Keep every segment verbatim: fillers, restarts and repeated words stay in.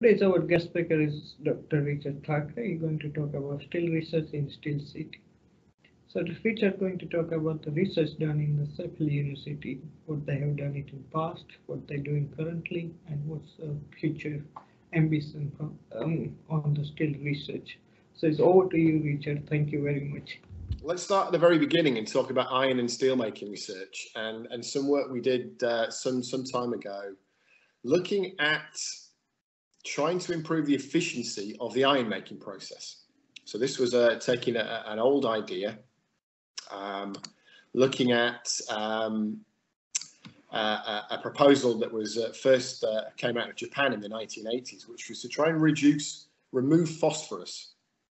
Today's our guest speaker is Doctor Richard Thacker. He's going to talk about steel research in Steel City. So Richard is going to talk about the research done in the Sheffield University, what they have done it in past, what they're doing currently, and what's the future ambition from, um, on the steel research. So it's over to you, Richard. Thank you very much. Let's start at the very beginning and talk about iron and steelmaking research and, and some work we did uh, some, some time ago, looking at trying to improve the efficiency of the iron making process. So this was uh, taking a, an old idea, um, looking at um, uh, a proposal that was uh, first uh, came out of Japan in the nineteen eighties, which was to try and reduce, remove phosphorus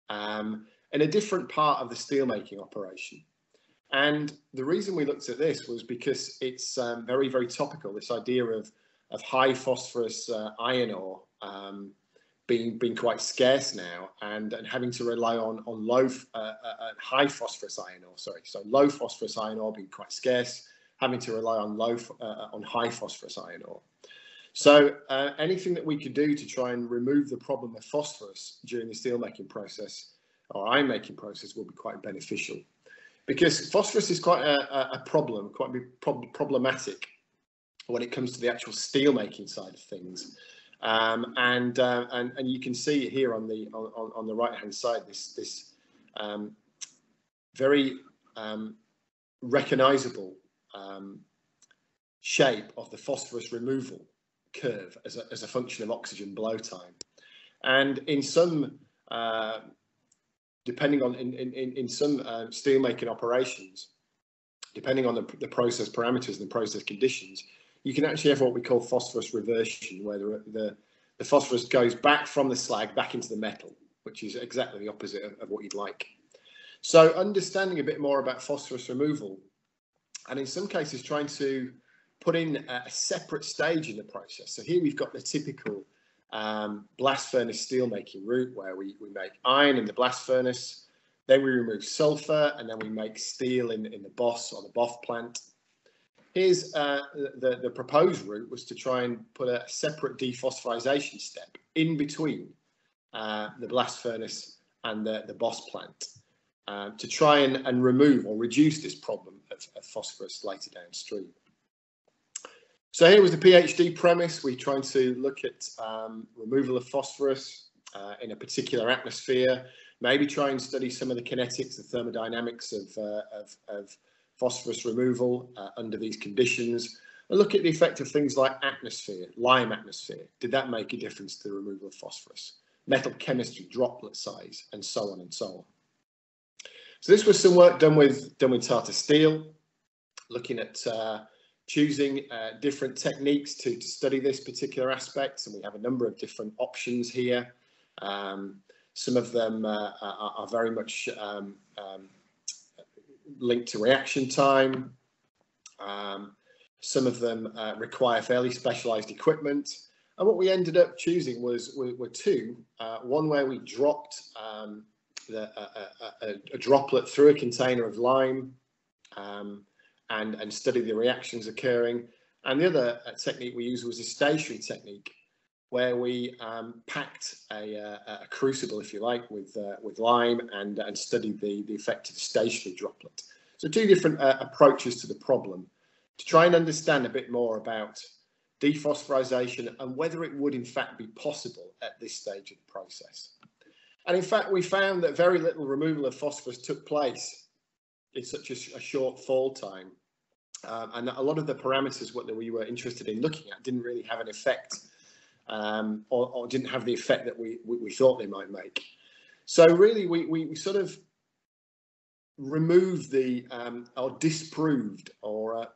um, in a different part of the steelmaking operation. And the reason we looked at this was because it's um, very, very topical, this idea of, of high phosphorus uh, iron ore Um, being being quite scarce now, and and having to rely on on low uh, uh, high phosphorus iron ore. Sorry, so low phosphorus iron ore being quite scarce, having to rely on low uh, on high phosphorus iron ore. So uh, anything that we could do to try and remove the problem of phosphorus during the steelmaking process or iron making process will be quite beneficial, because phosphorus is quite a, a problem, quite prob problematic when it comes to the actual steelmaking side of things. Um, and, uh, and and you can see here on the on, on the right hand side this this um, very um, recognisable um, shape of the phosphorus removal curve as a as a function of oxygen blow time, and in some uh, depending on in in in some uh, steelmaking operations, depending on the the process parameters and the process conditions, you can actually have what we call phosphorus reversion, where the, the, the phosphorus goes back from the slag back into the metal, which is exactly the opposite of, of what you'd like. So understanding a bit more about phosphorus removal, and in some cases trying to put in a, a separate stage in the process. So here we've got the typical um, blast furnace steelmaking route, where we, we make iron in the blast furnace, then we remove sulfur, and then we make steel in, in the B O S or the B O F plant. Here's uh, the, the proposed route was to try and put a separate dephosphorization step in between uh, the blast furnace and the, the B O S plant uh, to try and, and remove or reduce this problem of, of phosphorus later downstream. So here was the PhD premise. We tried to look at um, removal of phosphorus uh, in a particular atmosphere, maybe try and study some of the kinetics, the thermodynamics of, uh, of, of phosphorus removal uh, under these conditions, and look at the effect of things like atmosphere, lime atmosphere. Did that make a difference to the removal of phosphorus? Metal chemistry, droplet size, and so on and so on. So this was some work done with, done with Tata Steel, looking at uh, choosing uh, different techniques to, to study this particular aspect, and we have a number of different options here. Um, some of them uh, are, are very much um, um, linked to reaction time. Um, some of them uh, require fairly specialized equipment, and what we ended up choosing was were, were two. Uh, one where we dropped um, the, a, a, a droplet through a container of lime um, and and studied the reactions occurring, and the other technique we used was a stationary technique, where we um, packed a, uh, a crucible, if you like, with uh, with lime and, and studied the, the effect of the stationary droplet. So two different uh, approaches to the problem to try and understand a bit more about dephosphorization and whether it would in fact be possible at this stage of the process. And in fact, we found that very little removal of phosphorus took place in such a, sh a short fall time. Um, and a lot of the parameters what that we were interested in looking at didn't really have an effect Um, or, or didn't have the effect that we, we, we thought they might make. So really we, we, we sort of removed the um, or disproved or uh,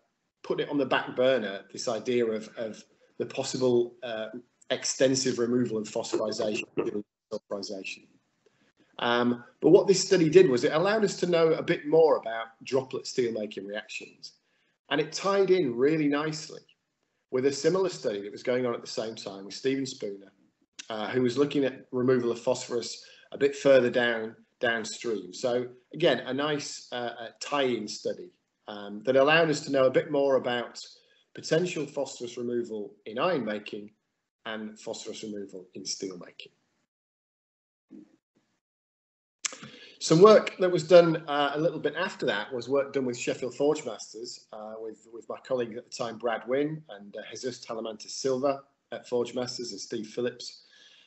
put it on the back burner, this idea of, of the possible uh, extensive removal and phosphorization. Um, but what this study did was it allowed us to know a bit more about droplet steelmaking reactions, and it tied in really nicely with a similar study that was going on at the same time with Stephen Spooner, uh, who was looking at removal of phosphorus a bit further down downstream. So again, a nice uh, uh, tie-in study um, that allowed us to know a bit more about potential phosphorus removal in iron making and phosphorus removal in steelmaking. Some work that was done uh, a little bit after that was work done with Sheffield Forgemasters, uh, with, with my colleague at the time, Brad Wynn, and uh, Jesus Talamantis Silva at Forgemasters, and Steve Phillips,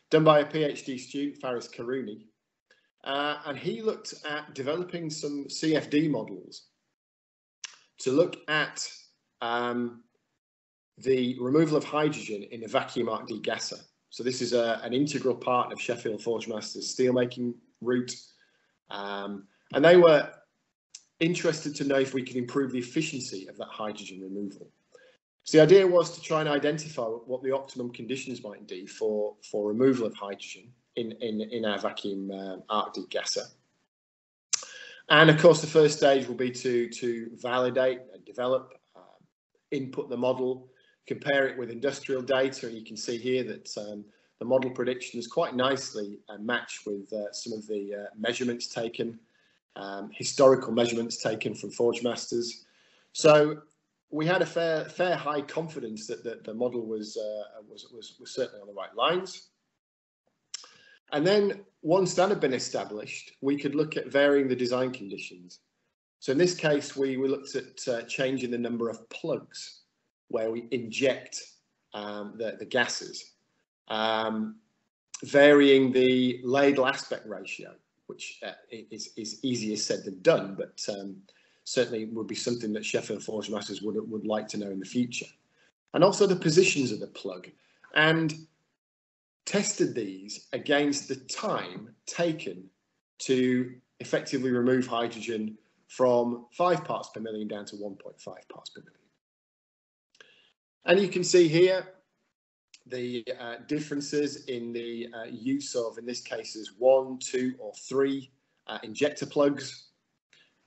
done by a PhD student, Faris Karuni. Uh, and he looked at developing some C F D models to look at um, the removal of hydrogen in a vacuum arc degasser. So this is a, an integral part of Sheffield Forgemasters' steelmaking route. Um, and they were interested to know if we could improve the efficiency of that hydrogen removal. So the idea was to try and identify what the optimum conditions might be for, for removal of hydrogen in, in, in our vacuum um, arc degasser. And of course, the first stage will be to, to validate and develop, um, input the model, compare it with industrial data. And you can see here that um, the model predictions quite nicely uh, match with uh, some of the uh, measurements taken, um, historical measurements taken from Forgemasters. So we had a fair, fair high confidence that, that the model was, uh, was, was, was certainly on the right lines. And then once that had been established, we could look at varying the design conditions. So in this case, we, we looked at uh, changing the number of plugs where we inject um, the, the gases. Um, varying the ladle aspect ratio, which uh, is, is easier said than done, but um, certainly would be something that Sheffield Forgemasters would, would like to know in the future. And also the positions of the plug, and tested these against the time taken to effectively remove hydrogen from five parts per million down to one point five parts per million. And you can see here the uh, differences in the uh, use of, in this case, is one, two, or three uh, injector plugs,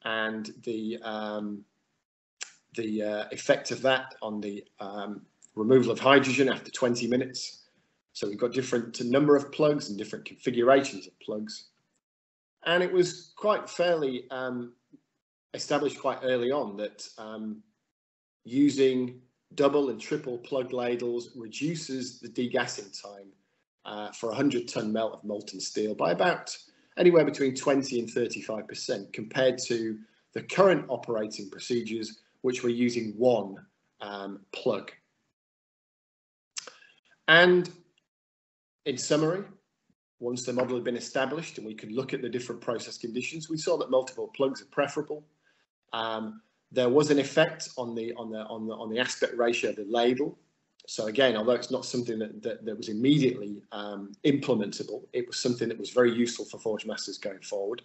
and the um, the uh, effect of that on the um, removal of hydrogen after twenty minutes. So we've got different number of plugs and different configurations of plugs, and it was quite fairly um, established quite early on that um, using double and triple plug ladles reduces the degassing time uh, for a hundred ton melt of molten steel by about anywhere between twenty and thirty-five percent compared to the current operating procedures, which were using one um, plug. And in summary, once the model had been established and we could look at the different process conditions, we saw that multiple plugs are preferable. Um, There was an effect on the on the on the on the aspect ratio of the ladle. So again, although it's not something that that, that was immediately um, implementable, it was something that was very useful for Forgemasters going forward.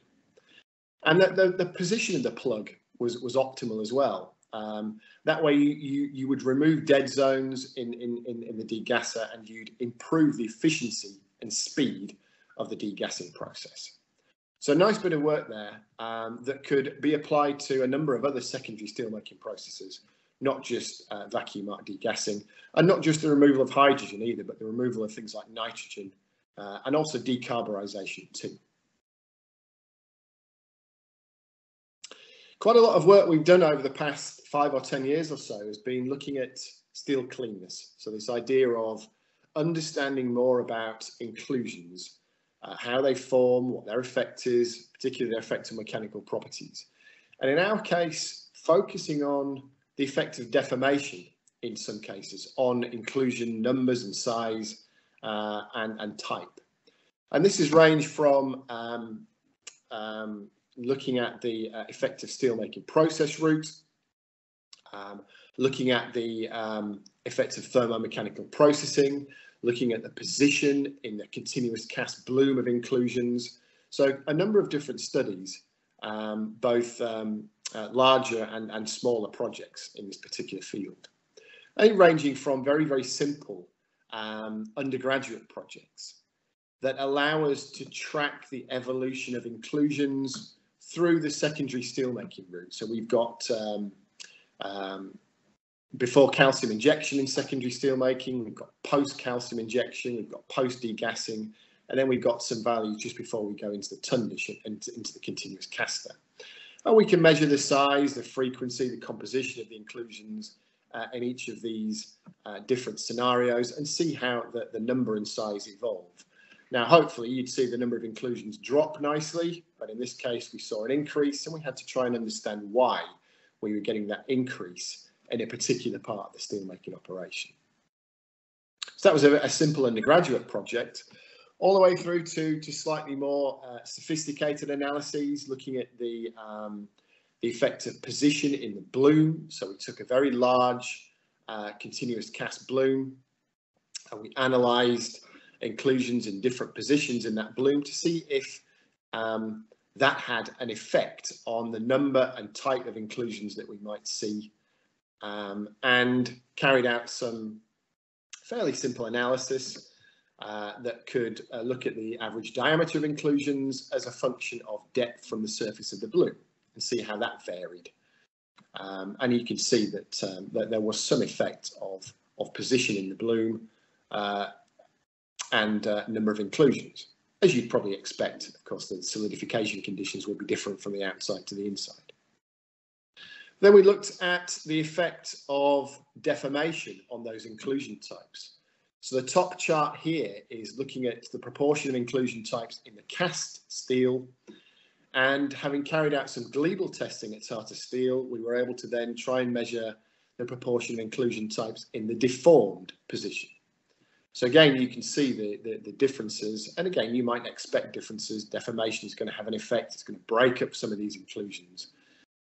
And that the, the position of the plug was was optimal as well. Um, that way, you, you you would remove dead zones in in in, in the degasser, and you'd improve the efficiency and speed of the degassing process. So a nice bit of work there um, that could be applied to a number of other secondary steelmaking processes, not just uh, vacuum arc degassing, and not just the removal of hydrogen either, but the removal of things like nitrogen uh, and also decarburisation too. Quite a lot of work we've done over the past five or ten years or so has been looking at steel cleanness. So this idea of understanding more about inclusions, Uh, how they form, what their effect is, particularly their effect on mechanical properties. And in our case, focusing on the effect of deformation in some cases on inclusion numbers and size uh, and, and type. And this has ranged from um, um, looking at the uh, effect of steelmaking process route, um, looking at the um, effects of thermomechanical processing, looking at the position in the continuous cast bloom of inclusions. So a number of different studies, um, both um, uh, larger and, and smaller projects in this particular field. And ranging from very, very simple um, undergraduate projects that allow us to track the evolution of inclusions through the secondary steelmaking route. So we've got um, um, before calcium injection in secondary steelmaking, we've got post-calcium injection, we've got post-degassing, and then we've got some value just before we go into the tundish and into the continuous caster. And we can measure the size, the frequency, the composition of the inclusions, uh, in each of these uh, different scenarios and see how the, the number and size evolve. Now, hopefully you'd see the number of inclusions drop nicely, but in this case we saw an increase, and we had to try and understand why we were getting that increase in a particular part of the steelmaking operation. So that was a, a simple undergraduate project, all the way through to, to slightly more uh, sophisticated analyses, looking at the, um, the effect of position in the bloom. So we took a very large uh, continuous cast bloom, and we analysed inclusions in different positions in that bloom to see if um, that had an effect on the number and type of inclusions that we might see, um, and carried out some fairly simple analysis uh, that could uh, look at the average diameter of inclusions as a function of depth from the surface of the bloom and see how that varied. Um, and you can see that, um, that there was some effect of, of position in the bloom uh, and uh, number of inclusions. As you'd probably expect, of course, the solidification conditions will be different from the outside to the inside. Then we looked at the effect of deformation on those inclusion types. So the top chart here is looking at the proportion of inclusion types in the cast steel, and having carried out some glebal testing at Tata Steel, we were able to then try and measure the proportion of inclusion types in the deformed position. So again, you can see the, the, the differences, and again, you might expect differences. Deformation is going to have an effect, it's going to break up some of these inclusions.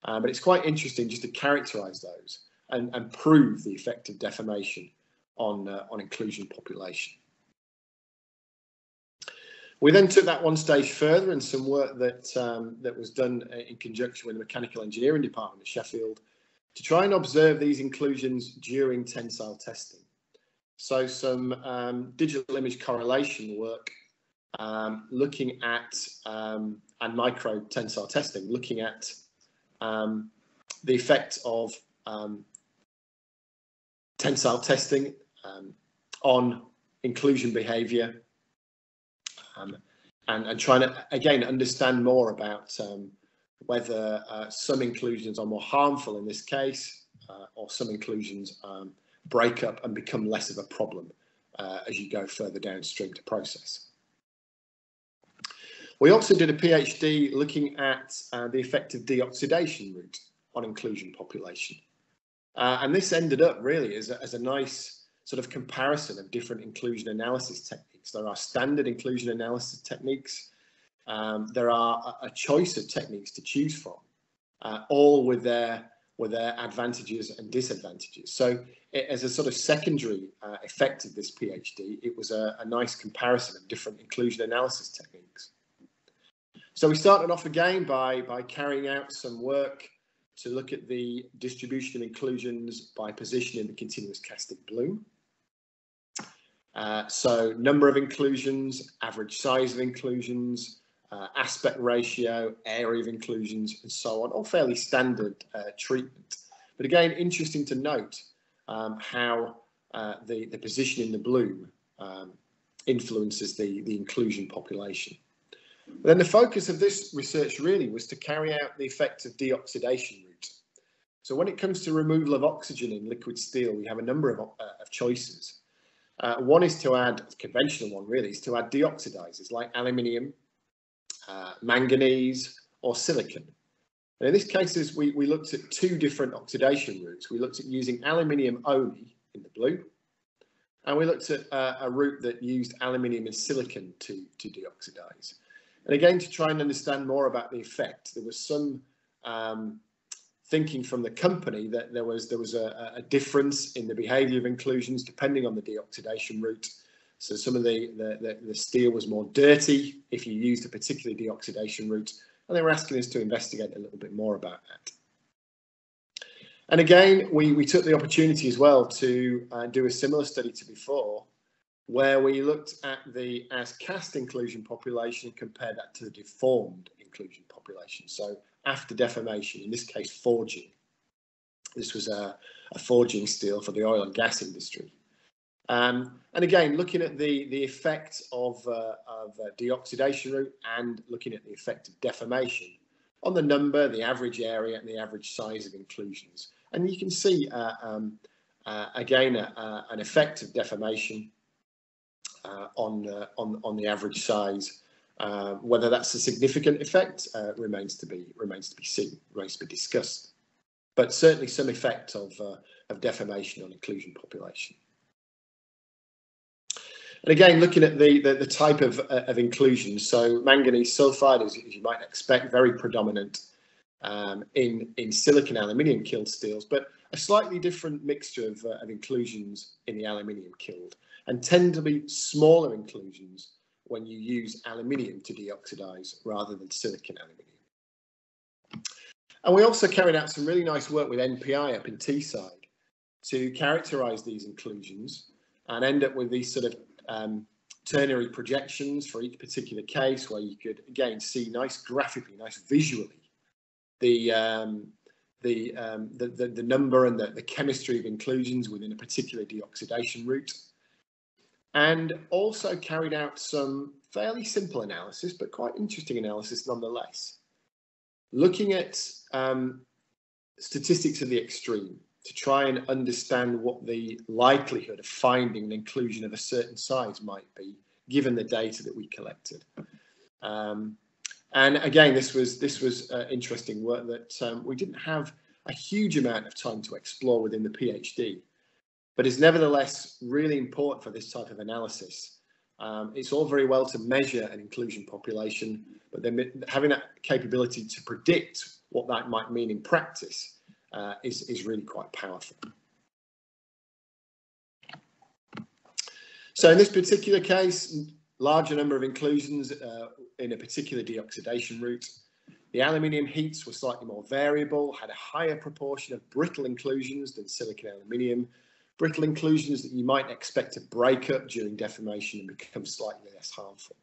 Uh, but it's quite interesting just to characterise those and, and prove the effect of deformation on, uh, on inclusion population. We then took that one stage further, and some work that, um, that was done in conjunction with the Mechanical Engineering Department at Sheffield to try and observe these inclusions during tensile testing. So some um, digital image correlation work, um, looking at, um, and micro tensile testing, looking at um, the effect of um, tensile testing um, on inclusion behaviour, um, and, and trying to, again, understand more about um, whether uh, some inclusions are more harmful in this case, uh, or some inclusions um, break up and become less of a problem uh, as you go further downstream to process. We also did a PhD looking at uh, the effect of deoxidation route on inclusion population. Uh, and this ended up really as a, as a nice sort of comparison of different inclusion analysis techniques. There are standard inclusion analysis techniques. Um, there are a, a choice of techniques to choose from, uh, all with their with their advantages and disadvantages. So it, as a sort of secondary uh, effect of this PhD, it was a, a nice comparison of different inclusion analysis techniques. So we started off again by, by carrying out some work to look at the distribution of inclusions by position in the continuous casting bloom. Uh, so number of inclusions, average size of inclusions, Uh, aspect ratio, area of inclusions, and so on, all fairly standard uh, treatment. But again, interesting to note um, how uh, the, the position in the bloom um, influences the, the inclusion population. But then the focus of this research really was to carry out the effect of deoxidation route. So when it comes to removal of oxygen in liquid steel, we have a number of, uh, of choices. Uh, one is to add, the conventional one really, is to add deoxidizers like aluminium, Uh, manganese, or silicon. And in this case, we, we looked at two different oxidation routes. We looked at using aluminium only in the blue, and we looked at uh, a route that used aluminium and silicon to, to deoxidize. And again, to try and understand more about the effect, there was some um, thinking from the company that there was, there was a, a difference in the behavior of inclusions depending on the deoxidation route. So some of the, the, the steel was more dirty if you used a particular deoxidation route, and they were asking us to investigate a little bit more about that. And again, we, we took the opportunity as well to uh, do a similar study to before, where we looked at the as cast inclusion population and compared that to the deformed inclusion population. So after deformation, in this case, forging. This was a, a forging steel for the oil and gas industry. Um, and again, looking at the, the effect of, uh, of uh, deoxidation route and looking at the effect of deformation on the number, the average area, and the average size of inclusions. And you can see uh, um, uh, again a, a, an effective deformation uh, on, uh, on, on the average size. Uh, whether that's a significant effect uh, remains to be remains to be seen, remains to be discussed. But certainly some effect of, uh, of deformation on inclusion population. And again, looking at the, the, the type of, uh, of inclusion, so manganese sulfide, as, as you might expect, very predominant um, in, in silicon aluminium killed steels, but a slightly different mixture of, uh, of inclusions in the aluminium killed, and tend to be smaller inclusions when you use aluminium to deoxidize rather than silicon aluminium. And we also carried out some really nice work with N P I up in Teesside to characterize these inclusions and end up with these sort of um, ternary projections for each particular case, where you could again see nice graphically, nice visually, the um, the, um, the, the the number and the, the chemistry of inclusions within a particular deoxidation route. And also carried out some fairly simple analysis, but quite interesting analysis nonetheless, looking at um, statistics of the extreme to try and understand what the likelihood of finding an inclusion of a certain size might be, given the data that we collected. Um, and again, this was this was uh, interesting work that um, we didn't have a huge amount of time to explore within the PhD, but is nevertheless really important for this type of analysis. Um, it's all very well to measure an inclusion population, but then having that capability to predict what that might mean in practice uh, is, is really quite powerful. So in this particular case, larger number of inclusions uh, in a particular deoxidation route. The aluminium heats were slightly more variable, had a higher proportion of brittle inclusions than silicon aluminium. Brittle inclusions that you might expect to break up during deformation and become slightly less harmful.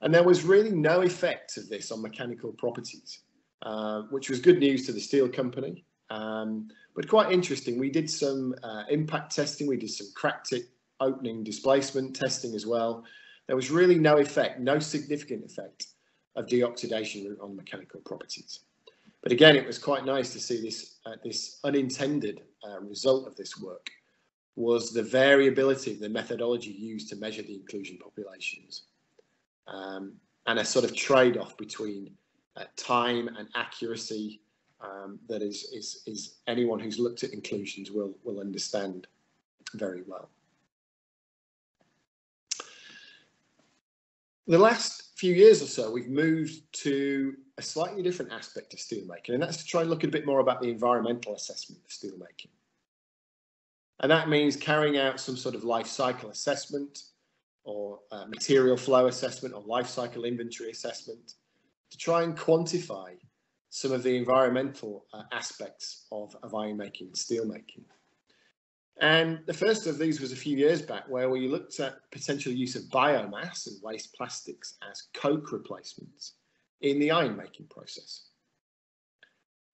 And there was really no effect of this on mechanical properties, uh, which was good news to the steel company, um, but quite interesting. We did some uh, impact testing, we did some crack tip opening displacement testing as well. There was really no effect, no significant effect of deoxidation on mechanical properties. But again, it was quite nice to see this, uh, this unintended uh, result of this work was the variability of the methodology used to measure the inclusion populations, um, and a sort of trade-off between uh, time and accuracy um, that is, is, is anyone who's looked at inclusions will, will understand very well. The last few years or so, we've moved to a slightly different aspect of steelmaking, and that's to try and look a bit more about the environmental assessment of steelmaking. And that means carrying out some sort of life cycle assessment or uh, material flow assessment or life cycle inventory assessment to try and quantify some of the environmental uh, aspects of, of ironmaking and steelmaking. And the first of these was a few years back, where we looked at potential use of biomass and waste plastics as coke replacements in the iron making process.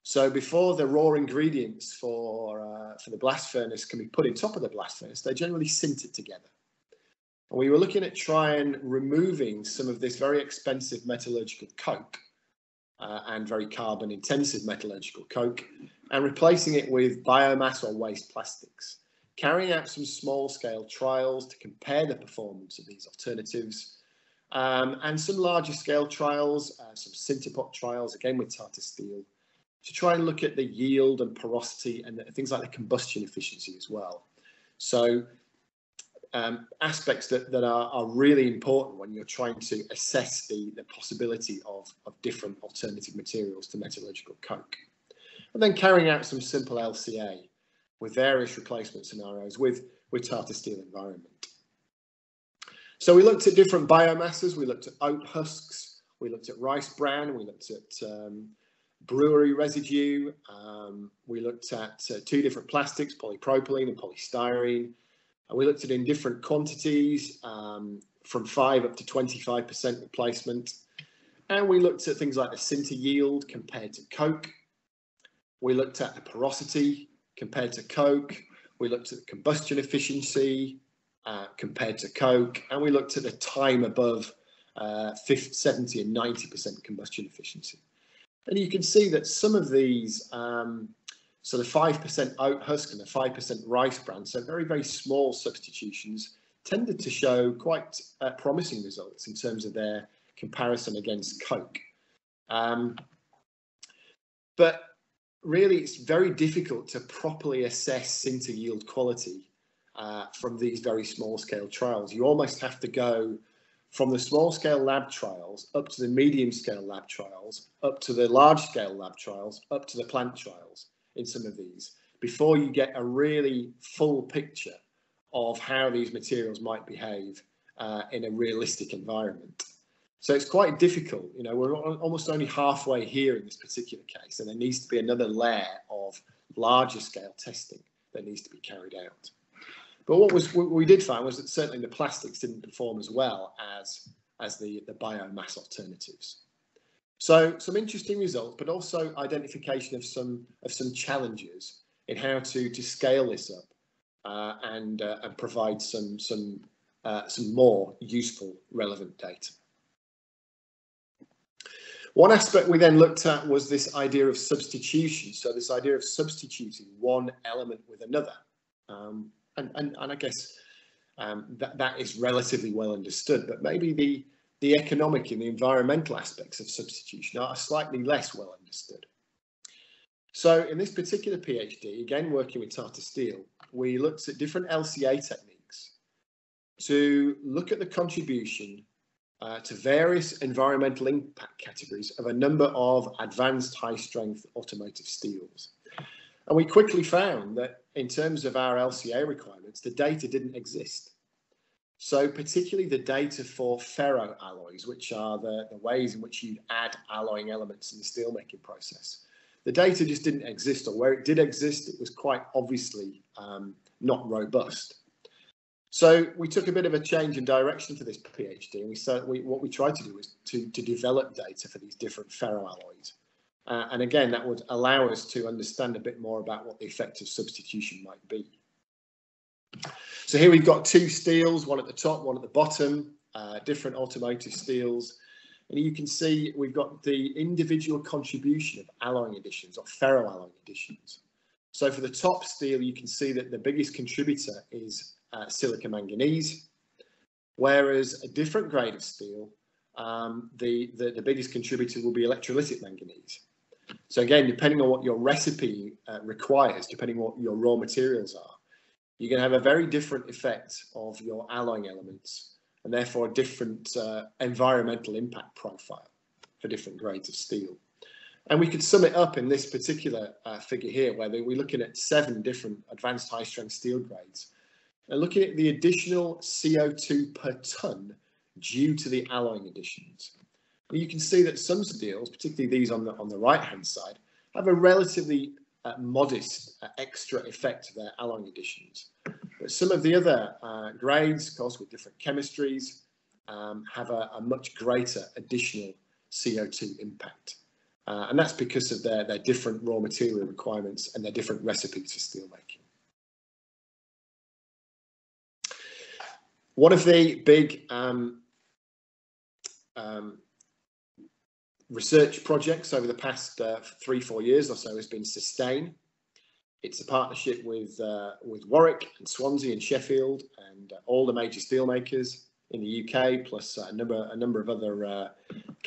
So before the raw ingredients for, uh, for the blast furnace can be put in top of the blast furnace, they're generally sintered together. And we were looking at trying removing some of this very expensive metallurgical coke uh, and very carbon intensive metallurgical coke and replacing it with biomass or waste plastics, carrying out some small scale trials to compare the performance of these alternatives. Um, and some larger scale trials, uh, some Sinterpot trials, again with Tata Steel, to try and look at the yield and porosity and things like the combustion efficiency as well. So um, aspects that, that are, are really important when you're trying to assess the, the possibility of, of different alternative materials to metallurgical coke. And then carrying out some simple L C A with various replacement scenarios with, with Tata Steel Environment. So we looked at different biomasses, we looked at oat husks, we looked at rice bran, we looked at um, brewery residue, um, we looked at uh, two different plastics, polypropylene and polystyrene, and we looked at in different quantities um, from five up to twenty-five percent replacement. And we looked at things like the sinter yield compared to coke. We looked at the porosity compared to coke. We looked at the combustion efficiency Uh, compared to coke, and we looked at the time above uh, fifty, seventy and ninety percent combustion efficiency. And you can see that some of these um, sort of five percent oat husk and a five percent rice bran, so very, very small substitutions, tended to show quite uh, promising results in terms of their comparison against Coke. Um, but really, it's very difficult to properly assess sinter yield quality uh, from these very small scale trials. You almost have to go from the small scale lab trials up to the medium scale lab trials, up to the large scale lab trials, up to the plant trials in some of these, before you get a really full picture of how these materials might behave uh, in a realistic environment. So it's quite difficult. You know, we're almost only halfway here in this particular case, and there needs to be another layer of larger scale testing that needs to be carried out. But what was what we did find was that certainly the plastics didn't perform as well as as the, the biomass alternatives. So some interesting results, but also identification of some of some challenges in how to to scale this up uh, and uh, and provide some some uh, some more useful, relevant data. One aspect we then looked at was this idea of substitution. So this idea of substituting one element with another. Um, and, and, and I guess um, that, that is relatively well understood, but maybe the, the economic and the environmental aspects of substitution are slightly less well understood. So in this particular PhD, again working with Tata Steel, we looked at different L C A techniques to look at the contribution Uh, to various environmental impact categories of a number of advanced high-strength automotive steels. And we quickly found that in terms of our L C A requirements, the data didn't exist. So particularly the data for ferroalloys, which are the, the ways in which you add alloying elements in the steelmaking process. The data just didn't exist, or where it did exist, it was quite obviously um, not robust. So we took a bit of a change in direction for this PhD, and we said we, what we tried to do was to, to develop data for these different ferroalloys. Uh, and again, that would allow us to understand a bit more about what the effect of substitution might be. So here we've got two steels, one at the top, one at the bottom, uh, different automotive steels. And you can see we've got the individual contribution of alloying additions or ferroalloying additions. So for the top steel, you can see that the biggest contributor is Uh, silica manganese, whereas a different grade of steel, um, the, the, the biggest contributor will be electrolytic manganese. So again, depending on what your recipe uh, requires, depending on what your raw materials are, you're going to have a very different effect of your alloying elements, and therefore a different uh, environmental impact profile for different grades of steel. And we could sum it up in this particular uh, figure here, where we're looking at seven different advanced high-strength steel grades, and looking at the additional C O two per tonne due to the alloying additions. You can see that some steels, particularly these on the, on the right-hand side, have a relatively uh, modest uh, extra effect of their alloying additions. But some of the other uh, grades, of course, with different chemistries, um, have a, a much greater additional C O two impact. Uh, and that's because of their, their different raw material requirements and their different recipes for steel making. One of the big um, um, research projects over the past uh, three, four years or so has been SUSTAIN. It's a partnership with, uh, with Warwick and Swansea and Sheffield and uh, all the major steelmakers in the U K, plus uh, a, number, a number of other uh,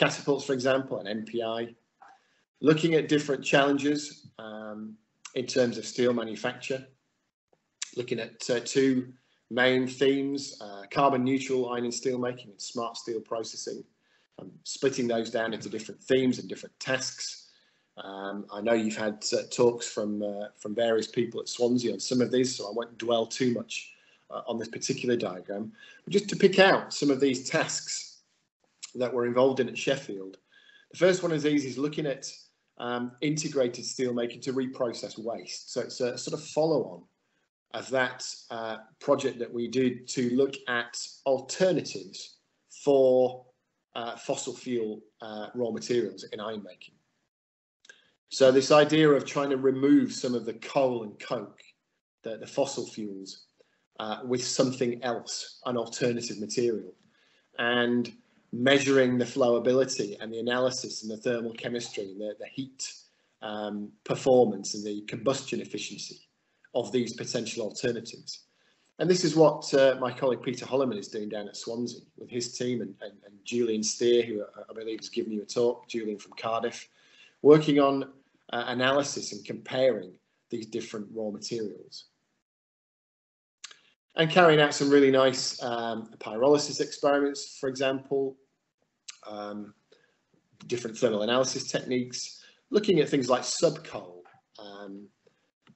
catapults, for example, and N P I, looking at different challenges um, in terms of steel manufacture, looking at uh, two main themes, uh, carbon neutral iron and steel making and smart steel processing. I'm splitting those down into different themes and different tasks. Um, I know you've had uh, talks from, uh, from various people at Swansea on some of these, so I won't dwell too much uh, on this particular diagram. But just to pick out some of these tasks that we're involved in at Sheffield. The first one of these is looking at um, integrated steel making to reprocess waste. So it's a sort of follow on of that uh, project that we did to look at alternatives for uh, fossil fuel uh, raw materials in iron making. So this idea of trying to remove some of the coal and coke, the, the fossil fuels, uh, with something else, an alternative material, and measuring the flowability and the analysis and the thermal chemistry and the, the heat um, performance and the combustion efficiency of these potential alternatives. And this is what uh, my colleague Peter Holloman is doing down at Swansea with his team, and, and, and Julian Steer, who I believe has given you a talk, Julian from Cardiff, working on uh, analysis and comparing these different raw materials. And carrying out some really nice um, pyrolysis experiments, for example, um, different thermal analysis techniques, looking at things like subcoal, um,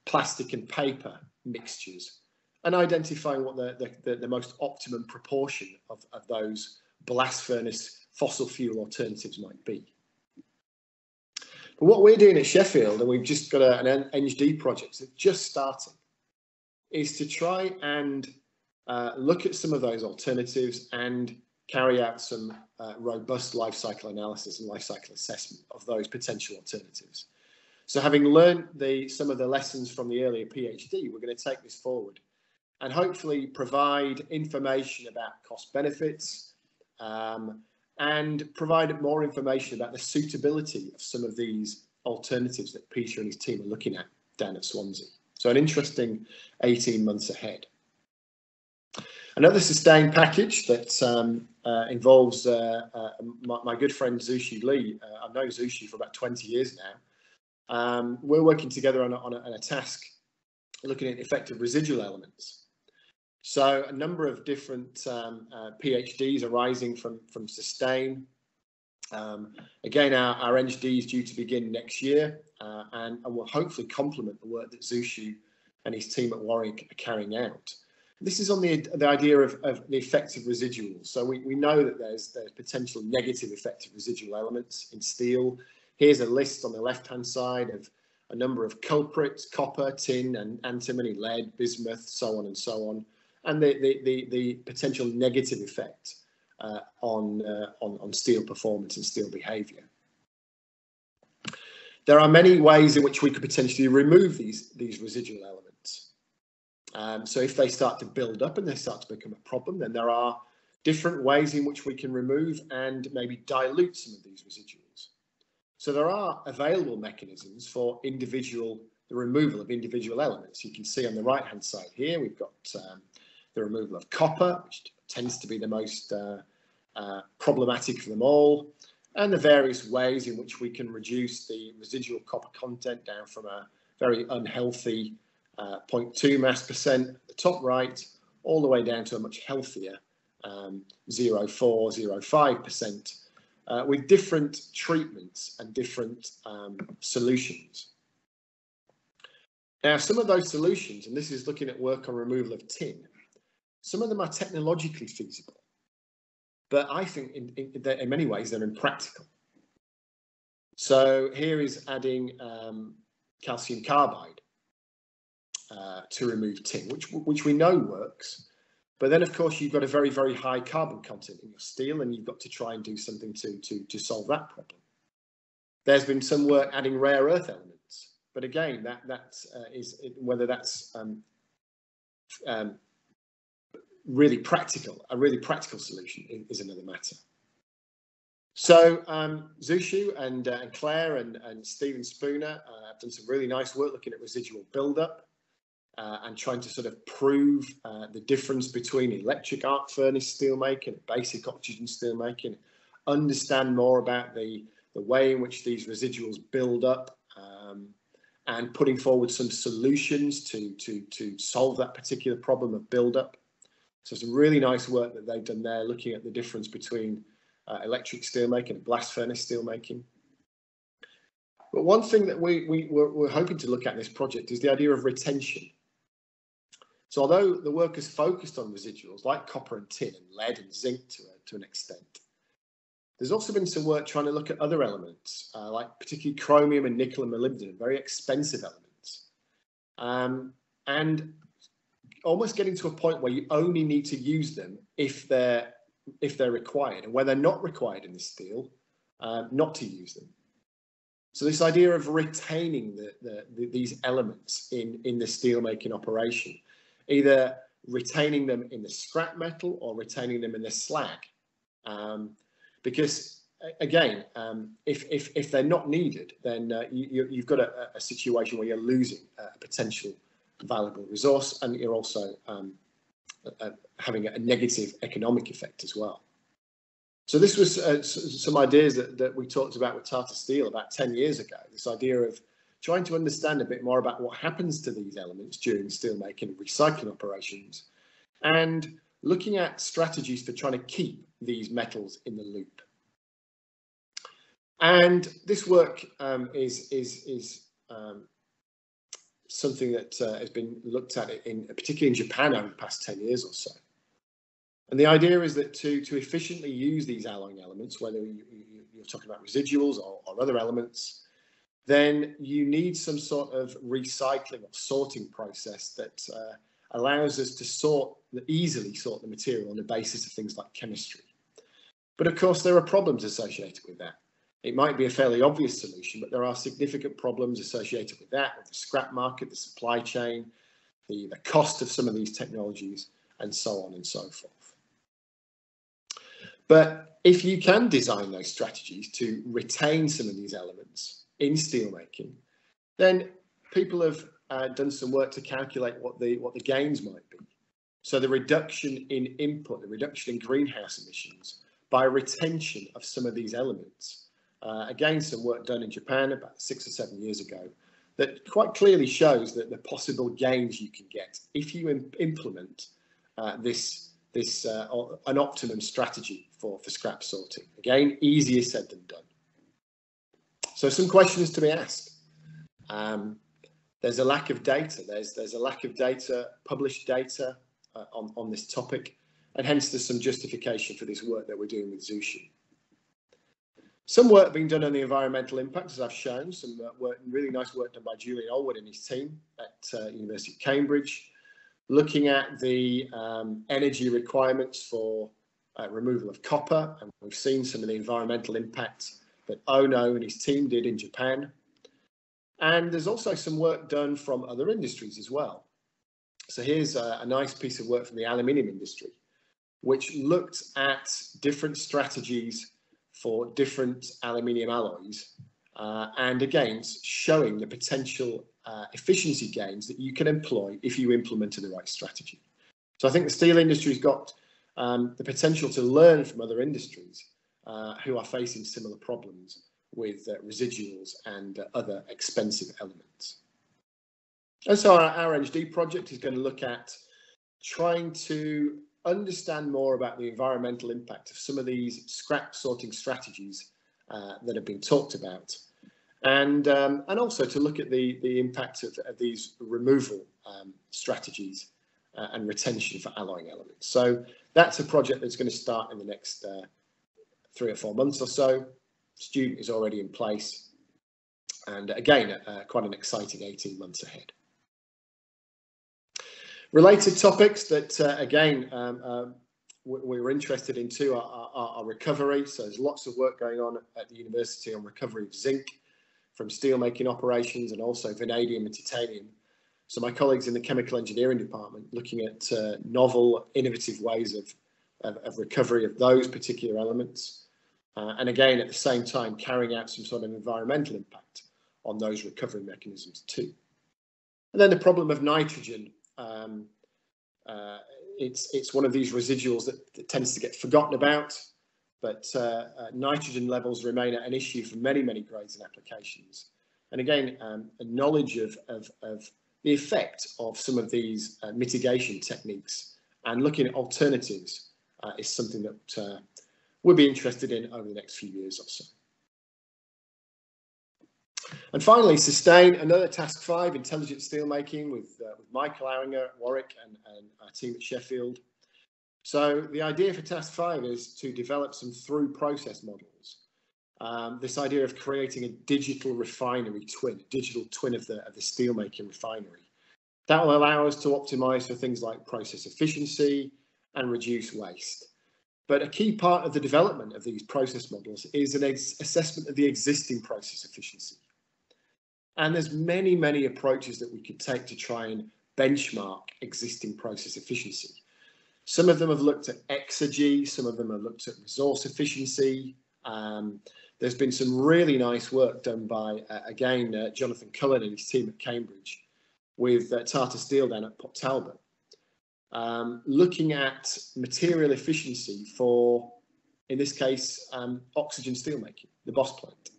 plastic and paper mixtures, and identifying what the, the, the most optimum proportion of, of those blast furnace fossil fuel alternatives might be. But what we're doing at Sheffield, and we've just got a, an N G D project that's just starting, is to try and uh, look at some of those alternatives and carry out some uh, robust life cycle analysis and life cycle assessment of those potential alternatives. So having learned the, some of the lessons from the earlier PhD, we're going to take this forward and hopefully provide information about cost benefits um, and provide more information about the suitability of some of these alternatives that Peter and his team are looking at down at Swansea. So an interesting eighteen months ahead. Another SUSTAIN package that um, uh, involves uh, uh, my, my good friend Zushi Lee. Uh, I've known Zushi for about twenty years now. Um, we're working together on a, on, a, on a task looking at effective residual elements. So a number of different um, uh, PhDs arising from, from SUSTAIN. Um, again, our, our N G D is due to begin next year uh, and, and will hopefully complement the work that Zushi and his team at Warwick are carrying out. This is on the, the idea of, of the effects of residuals. So we, we know that there's, there's potential negative effective residual elements in steel. Here's a list on the left-hand side of a number of culprits: copper, tin, and antimony, lead, bismuth, so on and so on, and the, the, the, the potential negative effect Uh, on, uh, on, on steel performance and steel behaviour. There are many ways in which we could potentially remove these, these residual elements. Um, so if they start to build up and they start to become a problem, then there are different ways in which we can remove and maybe dilute some of these residuals. So there are available mechanisms for individual, the removal of individual elements. You can see on the right hand side here, we've got um, the removal of copper, which tends to be the most uh, uh, problematic for them all, and the various ways in which we can reduce the residual copper content down from a very unhealthy uh, zero point two mass percent at the top right, all the way down to a much healthier um, zero point four, zero point five percent uh, with different treatments and different um, solutions. Now, some of those solutions, and this is looking at work on removal of tin, some of them are technologically feasible, but I think in, in, in many ways they're impractical. So here is adding um, calcium carbide uh, to remove tin, which, which we know works. But then, of course, you've got a very, very high carbon content in your steel, and you've got to try and do something to, to, to solve that problem. There's been some work adding rare earth elements. But again, that, that uh, is whether that's um, um, really practical, a really practical solution is another matter. So um, Zushu and, uh, and Claire and, and Stephen Spooner uh, have done some really nice work looking at residual buildup uh, and trying to sort of prove uh, the difference between electric arc furnace steelmaking and basic oxygen steelmaking, understand more about the, the way in which these residuals build up um, and putting forward some solutions to, to, to solve that particular problem of buildup. So some really nice work that they've done there, looking at the difference between uh, electric steelmaking and blast furnace steelmaking. But one thing that we, we, we're, we're hoping to look at in this project is the idea of retention. So although the work is focused on residuals like copper and tin and lead and zinc to, uh, to an extent, there's also been some work trying to look at other elements, uh, like particularly chromium and nickel and molybdenum, very expensive elements. Um, and almost getting to a point where you only need to use them if they're if they're required, and where they're not required in the steel, uh, not to use them. So this idea of retaining the, the, the, these elements in, in the steel making operation, either retaining them in the scrap metal or retaining them in the slag, um, because again, um, if, if if they're not needed, then uh, you, you've got a, a situation where you're losing a potential valuable resource, and you're also um, uh, having a negative economic effect as well. So this was uh, some ideas that, that we talked about with Tata Steel about ten years ago, this idea of trying to understand a bit more about what happens to these elements during steelmaking and recycling operations, and looking at strategies for trying to keep these metals in the loop. And this work um, is, is, is um, something that uh, has been looked at, in, particularly in Japan, over the past ten years or so. And the idea is that to, to efficiently use these alloying elements, whether you, you, you're talking about residuals or, or other elements, then you need some sort of recycling or sorting process that uh, allows us to sort, easily sort the material on the basis of things like chemistry. But of course, there are problems associated with that. It might be a fairly obvious solution, but there are significant problems associated with that, with the scrap market, the supply chain, the, the cost of some of these technologies, and so on and so forth. But if you can design those strategies to retain some of these elements in steelmaking, then people have uh, done some work to calculate what the, what the gains might be. So the reduction in input, the reduction in greenhouse emissions by retention of some of these elements. Uh, again, some work done in Japan about six or seven years ago that quite clearly shows that the possible gains you can get if you im- implement uh, this, this uh, an optimum strategy for, for scrap sorting. Again, easier said than done. So some questions to be asked. Um, there's a lack of data. There's, there's a lack of data, published data uh, on, on this topic, and hence there's some justification for this work that we're doing with Zushi. Some work being done on the environmental impact, as I've shown, some uh, work, really nice work done by Julian Allwood and his team at uh, University of Cambridge, looking at the um, energy requirements for uh, removal of copper. And we've seen some of the environmental impact that Ono and his team did in Japan. And there's also some work done from other industries as well. So here's a, a nice piece of work from the aluminium industry, which looked at different strategies for different aluminium alloys, uh, and again showing the potential uh, efficiency gains that you can employ if you implemented the right strategy. So I think the steel industry's got um, the potential to learn from other industries uh, who are facing similar problems with uh, residuals and uh, other expensive elements. And so our, our R N G D project is going to look at trying to understand more about the environmental impact of some of these scrap sorting strategies uh, that have been talked about, and um, and also to look at the the impact of, of these removal um, strategies uh, and retention for alloying elements. So that's a project that's going to start in the next uh, three or four months or so. Student is already in place, and again uh, quite an exciting eighteen months ahead. Related topics that, uh, again, um, um, we were interested in too are, are, are recovery. So there's lots of work going on at the university on recovery of zinc from steelmaking operations, and also vanadium and titanium. So my colleagues in the chemical engineering department looking at uh, novel, innovative ways of, of, of recovery of those particular elements. Uh, and again, at the same time, carrying out some sort of environmental impact on those recovery mechanisms too. And then the problem of nitrogen. Um, uh, it's it's one of these residuals that, that tends to get forgotten about, but uh, uh, nitrogen levels remain an issue for many, many grades and applications. And again, um, a knowledge of, of, of the effect of some of these uh, mitigation techniques and looking at alternatives uh, is something that uh, we'll be interested in over the next few years or so. And finally, SUSTAIN, another task five, intelligent steelmaking, with, uh, with Michael Aringer at Warwick and, and our team at Sheffield. So the idea for task five is to develop some through process models. Um, this idea of creating a digital refinery twin, a digital twin of the, of the steelmaking refinery. That will allow us to optimise for things like process efficiency and reduce waste. But a key part of the development of these process models is an assessment of the existing process efficiency. And there's many, many approaches that we could take to try and benchmark existing process efficiency. Some of them have looked at exergy, some of them have looked at resource efficiency, Um, there's been some really nice work done by, uh, again, uh, Jonathan Cullen and his team at Cambridge with uh, Tata Steel down at Port Talbot, um, looking at material efficiency for, in this case, um, oxygen steelmaking, the B O S plant,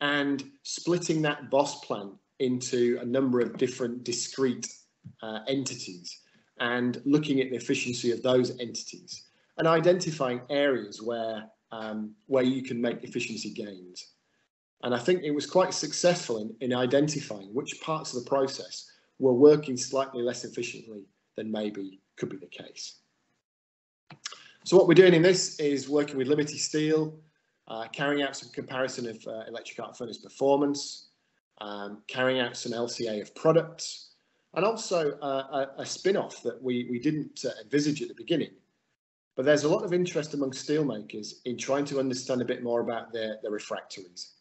and splitting that B O S plant into a number of different discrete uh, entities and looking at the efficiency of those entities and identifying areas where um, where you can make efficiency gains. And I think it was quite successful in, in identifying which parts of the process were working slightly less efficiently than maybe could be the case. So what we're doing in this is working with Liberty Steel, uh, carrying out some comparison of uh, electric arc furnace performance, um, carrying out some L C A of products, and also uh, a, a spin-off that we, we didn't uh, envisage at the beginning. But there's a lot of interest among steelmakers in trying to understand a bit more about their, their refractories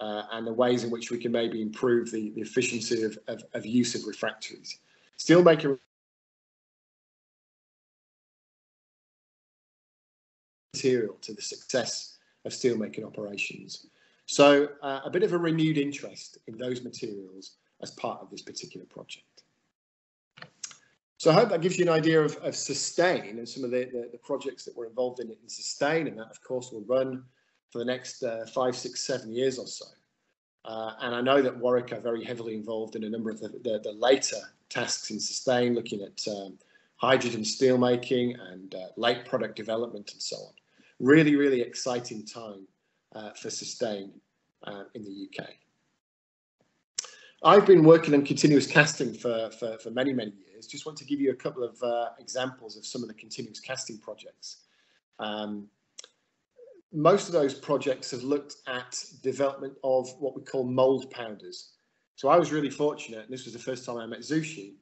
uh, and the ways in which we can maybe improve the, the efficiency of, of, of use of refractories. Steelmaker material to the success of steelmaking operations. So uh, a bit of a renewed interest in those materials as part of this particular project. So I hope that gives you an idea of, of SUSTAIN and some of the, the, the projects that we're involved in in SUSTAIN, and that of course will run for the next uh, five, six, seven years or so. Uh, and I know that Warwick are very heavily involved in a number of the, the, the later tasks in SUSTAIN, looking at um, hydrogen steelmaking and uh, late product development and so on. Really, really exciting time uh, for SUSTAIN uh, in the U K. I've been working on continuous casting for, for, for many, many years. Just want to give you a couple of uh, examples of some of the continuous casting projects. Um, most of those projects have looked at development of what we call mould powders. So I was really fortunate, and this was the first time I met Zushi,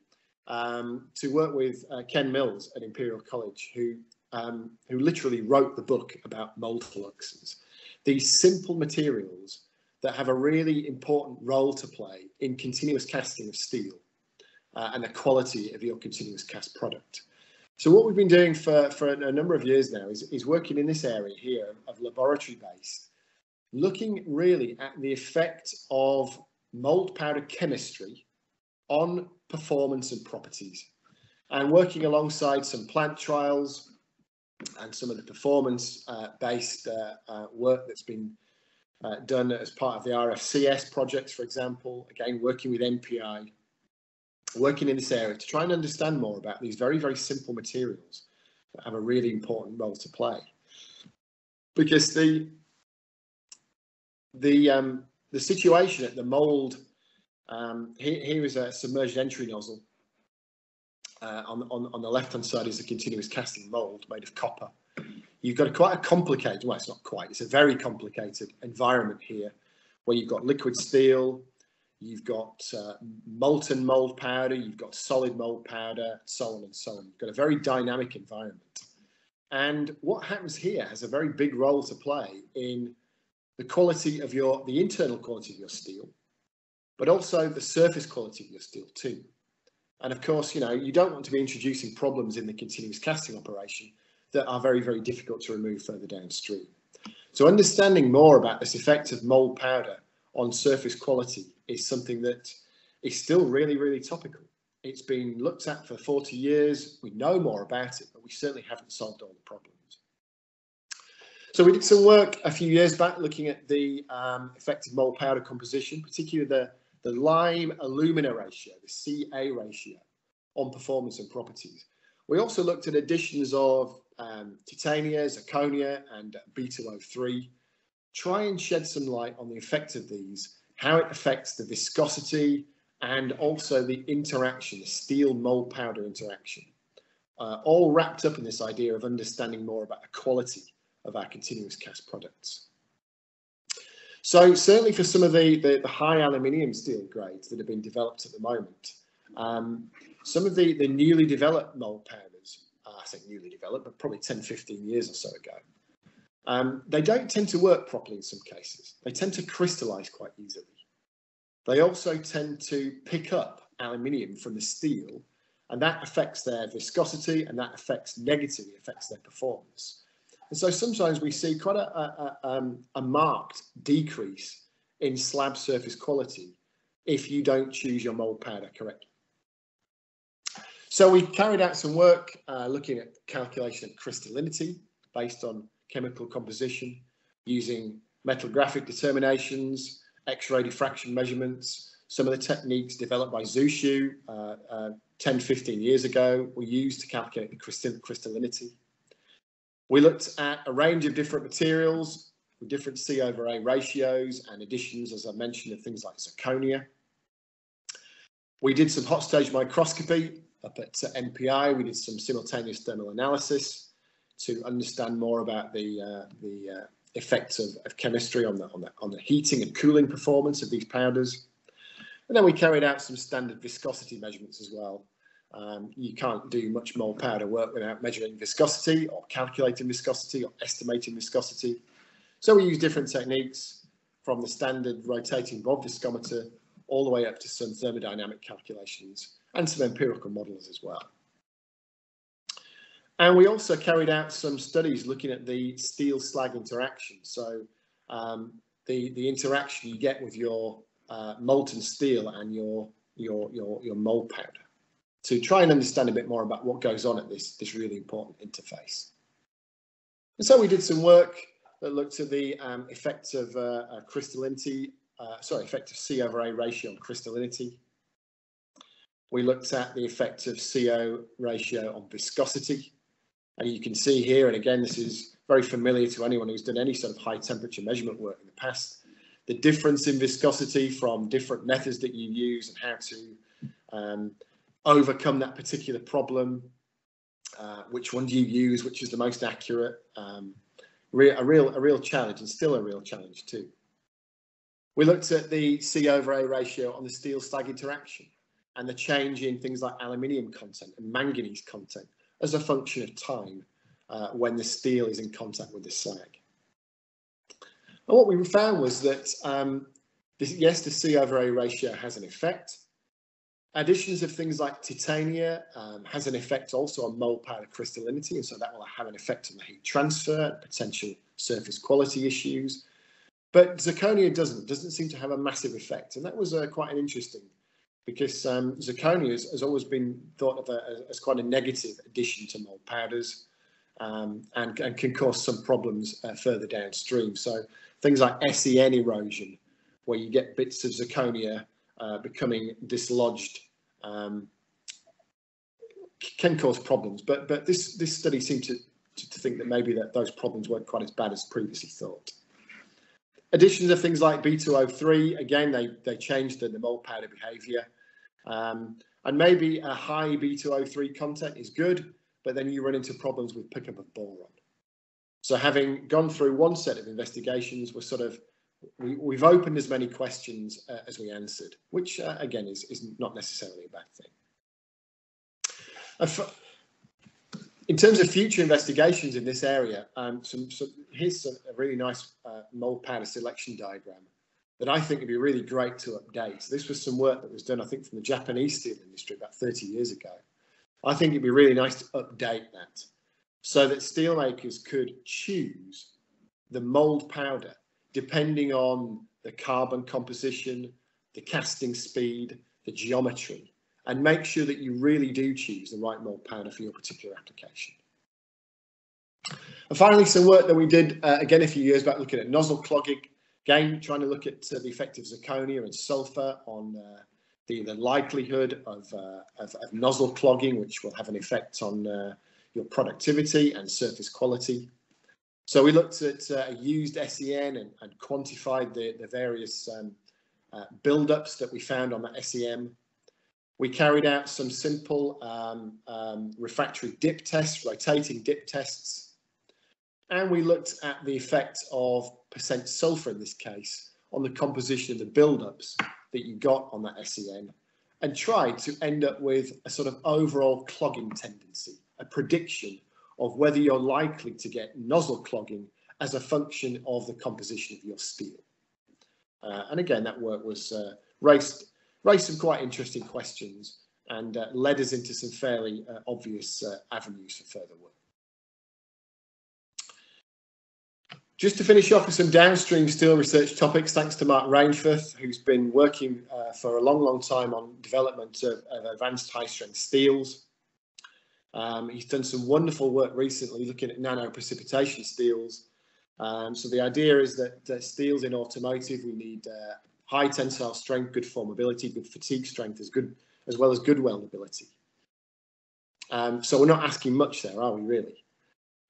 um, to work with uh, Ken Mills at Imperial College, who, um, who literally wrote the book about mould fluxes. These simple materials that have a really important role to play in continuous casting of steel uh, and the quality of your continuous cast product. So what we've been doing for, for a number of years now is, is working in this area here of laboratory-based, looking really at the effect of mould powder chemistry on performance and properties, and working alongside some plant trials and some of the performance-based uh, uh, uh, work that's been Uh, done as part of the R F C S projects, for example, again, working with N P I, working in this area to try and understand more about these very, very simple materials that have a really important role to play. Because the, the, um, the situation at the mould, um, here, here is a submerged entry nozzle. Uh, on, on, on the left-hand side is a continuous casting mould made of copper. You've got a quite a complicated, well, it's not quite, it's a very complicated environment here where you've got liquid steel, you've got uh, molten mould powder, you've got solid mould powder, so on and so on. You've got a very dynamic environment. And what happens here has a very big role to play in the quality of your, the internal quality of your steel, but also the surface quality of your steel too. And of course, you know, you don't want to be introducing problems in the continuous casting operation that are very, very difficult to remove further downstream. So understanding more about this effect of mould powder on surface quality is something that is still really, really topical. It's been looked at for forty years. We know more about it, but we certainly haven't solved all the problems. So we did some work a few years back looking at the um, effect of mould powder composition, particularly the, the lime alumina ratio, the C A ratio, on performance and properties. We also looked at additions of um, titania, zirconia and beta oh three. Try and shed some light on the effect of these, how it affects the viscosity and also the interaction, the steel mould powder interaction, uh, all wrapped up in this idea of understanding more about the quality of our continuous cast products. So certainly for some of the, the, the high aluminium steel grades that have been developed at the moment, um, some of the, the newly developed mould powders, uh, I think newly developed, but probably ten, fifteen years or so ago, um, they don't tend to work properly in some cases. They tend to crystallise quite easily. They also tend to pick up aluminium from the steel, and that affects their viscosity, and that affects negatively affects their performance. And so sometimes we see quite a, a, a, um, a marked decrease in slab surface quality if you don't choose your mould powder correctly. So we carried out some work uh, looking at calculation of crystallinity based on chemical composition using metallographic determinations, X-ray diffraction measurements. Some of the techniques developed by Zushi uh, uh, ten, fifteen years ago were used to calculate the crystallinity. We looked at a range of different materials with different C over A ratios and additions, as I mentioned, of things like zirconia. We did some hot stage microscopy up at N P I. We did some simultaneous thermal analysis to understand more about the uh, the uh, effects of, of chemistry on the, on, the, on the heating and cooling performance of these powders. And then we carried out some standard viscosity measurements as well. Um, you can't do much mould powder work without measuring viscosity or calculating viscosity or estimating viscosity. So we used different techniques from the standard rotating bob viscometer all the way up to some thermodynamic calculations and some empirical models as well. And we also carried out some studies looking at the steel slag interaction. So um, the, the interaction you get with your uh, molten steel and your, your, your, your mold powder to try and understand a bit more about what goes on at this, this really important interface. And so we did some work that looked at the um, effects of uh, crystallinity, uh, sorry, effect of C over A ratio on crystallinity. We looked at the effect of C O ratio on viscosity. And you can see here, and again, this is very familiar to anyone who's done any sort of high temperature measurement work in the past, the difference in viscosity from different methods that you use and how to um, overcome that particular problem, uh, which one do you use, which is the most accurate, um, re a, real, a real challenge and still a real challenge too. We looked at the C over A ratio on the steel slag interaction and the change in things like aluminium content and manganese content as a function of time uh, when the steel is in contact with the slag. And what we found was that, um, this, yes, the C over A ratio has an effect. Additions of things like titania um, has an effect also on mold powder crystallinity, and so that will have an effect on the heat transfer and potential surface quality issues. But zirconia doesn't, doesn't seem to have a massive effect, and that was uh, quite an interesting, because um, zirconia has, has always been thought of a, as quite a negative addition to mould powders um, and, and can cause some problems uh, further downstream. So things like S E N erosion, where you get bits of zirconia uh, becoming dislodged, um, can cause problems. But, but this, this study seemed to, to, to think that maybe that those problems weren't quite as bad as previously thought. Additions of things like B two O three, again, they, they changed the, the mold powder behaviour. Um, and maybe a high B two O three content is good, but then you run into problems with pickup of boron. So having gone through one set of investigations, we're sort of, we, we've opened as many questions uh, as we answered, which uh, again is, is not necessarily a bad thing. In terms of future investigations in this area, um, some, some, here's some, a really nice uh, mold powder selection diagram that I think would be really great to update. So this was some work that was done, I think, from the Japanese steel industry about thirty years ago. I think it'd be really nice to update that so that steelmakers could choose the mold powder depending on the carbon composition, the casting speed, the geometry, and make sure that you really do choose the right mold powder for your particular application. And finally, some work that we did, uh, again, a few years back, looking at nozzle clogging, again, trying to look at uh, the effect of zirconia and sulfur on uh, the, the likelihood of, uh, of, of nozzle clogging, which will have an effect on uh, your productivity and surface quality. So we looked at uh, used S E N and, and quantified the, the various um, uh, buildups that we found on that S E M. We carried out some simple um, um, refractory dip tests, rotating dip tests, and we looked at the effect of percent sulfur in this case on the composition of the buildups that you got on that S E N, and tried to end up with a sort of overall clogging tendency, a prediction of whether you're likely to get nozzle clogging as a function of the composition of your steel. Uh, and again, that work was uh, raced Raised some quite interesting questions and uh, led us into some fairly uh, obvious uh, avenues for further work. Just to finish off with some downstream steel research topics, thanks to Mark Rainforth, who's been working uh, for a long, long time on development of, of advanced high-strength steels. Um, he's done some wonderful work recently looking at nano-precipitation steels. Um, so the idea is that uh, steels in automotive, we need uh, high tensile strength, good formability, good fatigue strength, as, good, as well as good weldability. Um, so we're not asking much there, are we, really?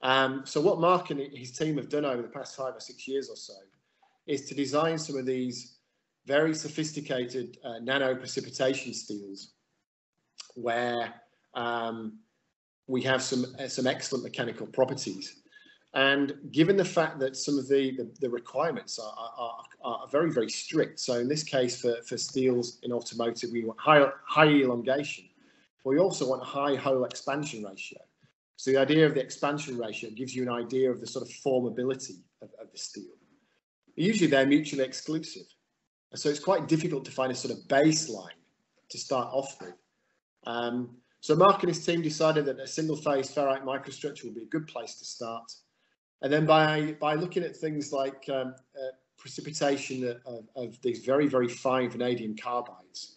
Um, so what Mark and his team have done over the past five or six years or so is to design some of these very sophisticated uh, nano-precipitation steels where um, we have some, uh, some excellent mechanical properties. And given the fact that some of the, the, the requirements are, are, are very, very strict, so in this case for, for steels in automotive, we want high, high elongation, but we also want a high hole expansion ratio. So the idea of the expansion ratio gives you an idea of the sort of formability of, of the steel. Usually they're mutually exclusive. So it's quite difficult to find a sort of baseline to start off with. Um, so Mark and his team decided that a single phase ferrite microstructure would be a good place to start. And then by, by looking at things like um, uh, precipitation of, of these very, very fine vanadium carbides,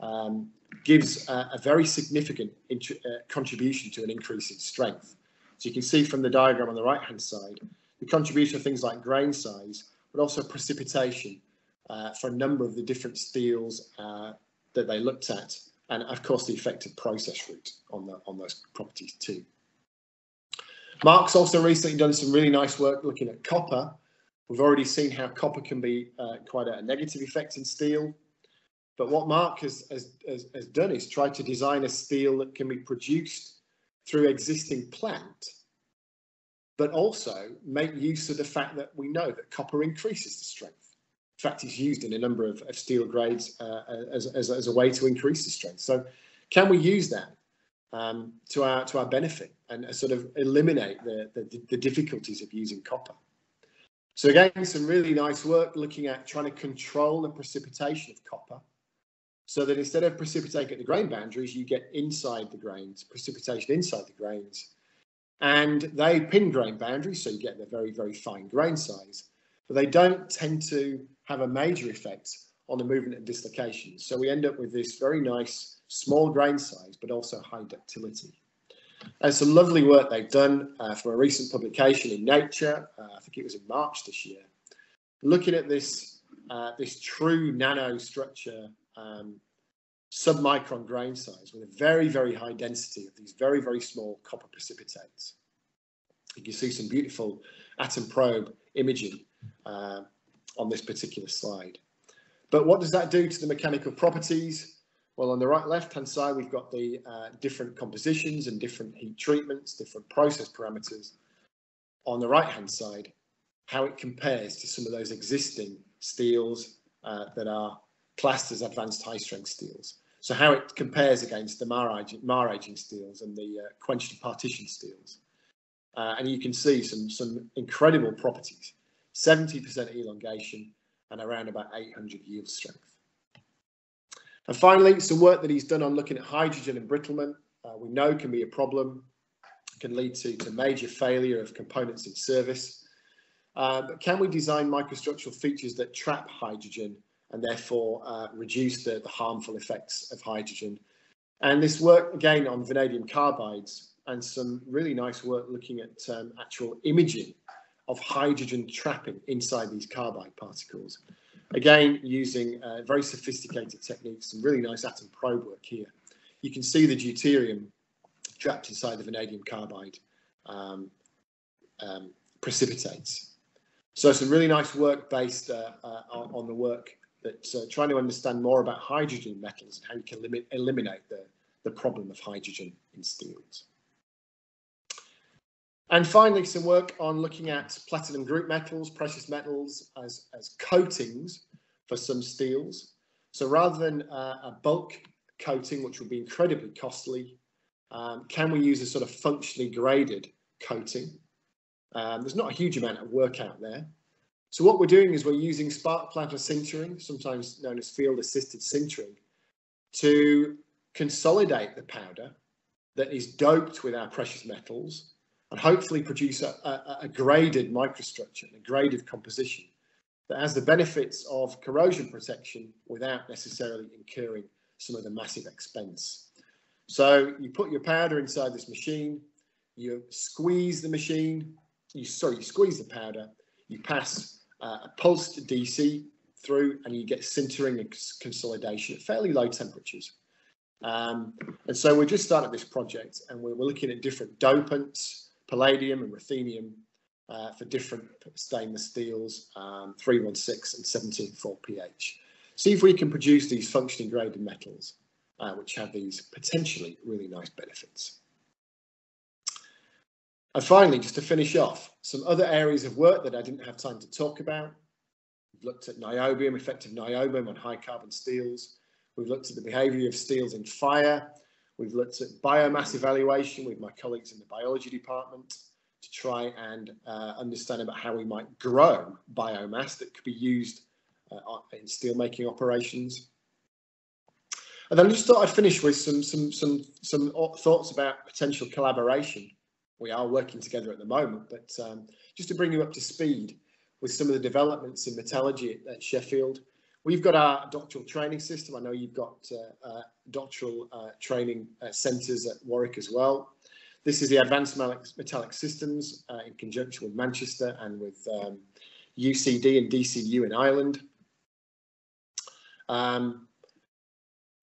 um, gives a, a very significant uh, contribution to an increase in strength. So you can see from the diagram on the right hand side, the contribution of things like grain size, but also precipitation uh, for a number of the different steels uh, that they looked at. And of course, the effect of process route on, the, on those properties too. Mark's also recently done some really nice work looking at copper. We've already seen how copper can be uh, quite a negative effect in steel. But what Mark has, has, has done is try to design a steel that can be produced through existing plant, but also make use of the fact that we know that copper increases the strength. In fact, it's used in a number of, of steel grades uh, as, as, as a way to increase the strength. So can we use that um, to, our, to our benefit and uh, sort of eliminate the, the, the difficulties of using copper? So again, some really nice work looking at trying to control the precipitation of copper, so that instead of precipitating at the grain boundaries, you get inside the grains, precipitation inside the grains. And they pin grain boundaries, so you get the very, very fine grain size, but they don't tend to have a major effect on the movement and dislocation. So we end up with this very nice small grain size, but also high ductility. And some lovely work they've done uh, from a recent publication in Nature, uh, I think it was in March this year, looking at this, uh, this true nanostructure Um, submicron grain size with a very, very high density of these very, very small copper precipitates. You can see some beautiful atom probe imaging uh, on this particular slide. But what does that do to the mechanical properties? Well, on the right left-hand side, we've got the uh, different compositions and different heat treatments, different process parameters. On the right-hand side, how it compares to some of those existing steels uh, that are classed as advanced high-strength steels. So how it compares against the Maraging steels and the uh, quenched partition steels. Uh, and you can see some, some incredible properties, seventy percent elongation and around about eight hundred yield strength. And finally, some work that he's done on looking at hydrogen embrittlement, uh, we know can be a problem, can lead to, to major failure of components in service. Uh, but can we design microstructural features that trap hydrogen and therefore uh, reduce the, the harmful effects of hydrogen? And this work again on vanadium carbides, and some really nice work looking at um, actual imaging of hydrogen trapping inside these carbide particles. Again, using uh, very sophisticated techniques, some really nice atom probe work here. You can see the deuterium trapped inside the vanadium carbide um, um, precipitates. So some really nice work based uh, uh, on the work that's uh, trying to understand more about hydrogen metals and how you can limit, eliminate the, the problem of hydrogen in steels. And finally, some work on looking at platinum group metals, precious metals as, as coatings for some steels. So rather than uh, a bulk coating, which would be incredibly costly, um, can we use a sort of functionally graded coating? Um, there's not a huge amount of work out there. So what we're doing is we're using spark planter sintering, sometimes known as field-assisted sintering, to consolidate the powder that is doped with our precious metals and hopefully produce a, a, a graded microstructure, a graded composition that has the benefits of corrosion protection without necessarily incurring some of the massive expense. So you put your powder inside this machine, you squeeze the machine, you, sorry, you squeeze the powder, you pass uh, a pulsed D C through, and you get sintering and consolidation at fairly low temperatures. Um, and so we're just starting this project, and we're, we're looking at different dopants, palladium and ruthenium, uh, for different stainless steels, um, three one six and seventeen four P H. See if we can produce these functionally graded metals, uh, which have these potentially really nice benefits. And finally, just to finish off, some other areas of work that I didn't have time to talk about. We've looked at niobium, effective niobium on high carbon steels. We've looked at the behaviour of steels in fire. We've looked at biomass evaluation with my colleagues in the biology department to try and uh, understand about how we might grow biomass that could be used uh, in steelmaking operations. And then I just thought I'd finish with some, some, some, some thoughts about potential collaboration. We are working together at the moment, but um, just to bring you up to speed with some of the developments in metallurgy at, at Sheffield. We've got our doctoral training system. I know you've got uh, uh, doctoral uh, training uh, centres at Warwick as well. This is the Advanced Metallic Systems uh, in conjunction with Manchester and with um, U C D and D C U in Ireland. Um,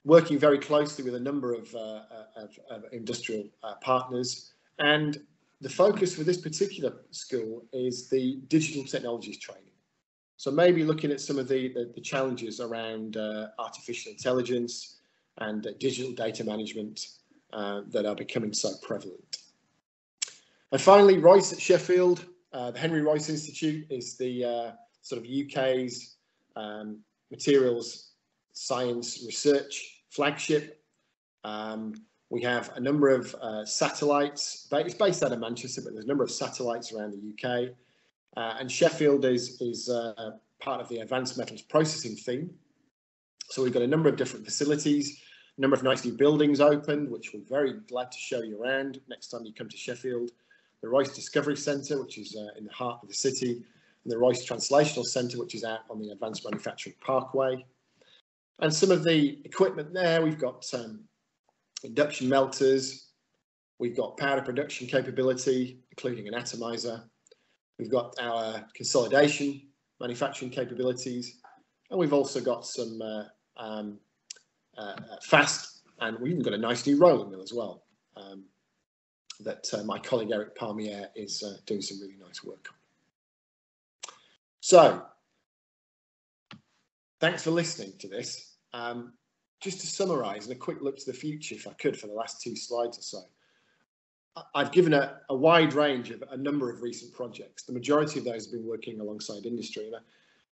working very closely with a number of, uh, of, of industrial uh, partners. And the focus for this particular school is the digital technologies training. So maybe looking at some of the, the, the challenges around uh, artificial intelligence and uh, digital data management uh, that are becoming so prevalent. And finally, Royce at Sheffield, uh, the Henry Royce Institute is the uh, sort of U K's um, materials science research flagship. Um, we have a number of uh, satellites. It's based out of Manchester, but there's a number of satellites around the U K. Uh, and Sheffield is, is uh, part of the advanced metals processing theme. So we've got a number of different facilities, a number of nice new buildings opened, which we're very glad to show you around next time you come to Sheffield. The Royce Discovery Centre, which is uh, in the heart of the city, and the Royce Translational Centre, which is out on the Advanced Manufacturing Parkway. And some of the equipment there, we've got um, induction melters, we've got powder production capability, including an atomizer. We've got our consolidation manufacturing capabilities, and we've also got some uh, um, uh, fast, and we've even got a nice new rolling mill as well um, that uh, my colleague Eric Palmier is uh, doing some really nice work on. So, thanks for listening to this. Um, just to summarise and a quick look to the future, if I could, for the last two slides or so. I've given a, a wide range of a number of recent projects. The majority of those have been working alongside industry. And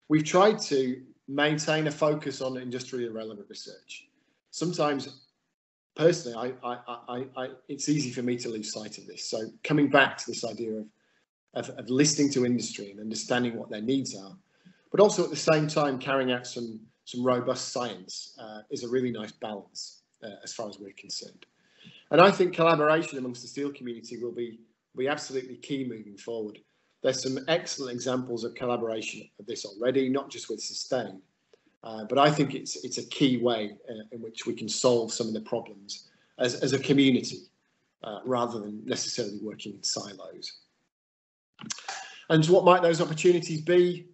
we've tried to maintain a focus on industrially relevant research. Sometimes, personally, I, I, I, I, it's easy for me to lose sight of this. So coming back to this idea of, of, of listening to industry and understanding what their needs are, but also at the same time carrying out some, some robust science uh, is a really nice balance uh, as far as we're concerned. And I think collaboration amongst the steel community will be, will be absolutely key moving forward. There's some excellent examples of collaboration of this already, not just with SUSTAIN, uh, but I think it's, it's a key way uh, in which we can solve some of the problems as, as a community, uh, rather than necessarily working in silos. And what might those opportunities be?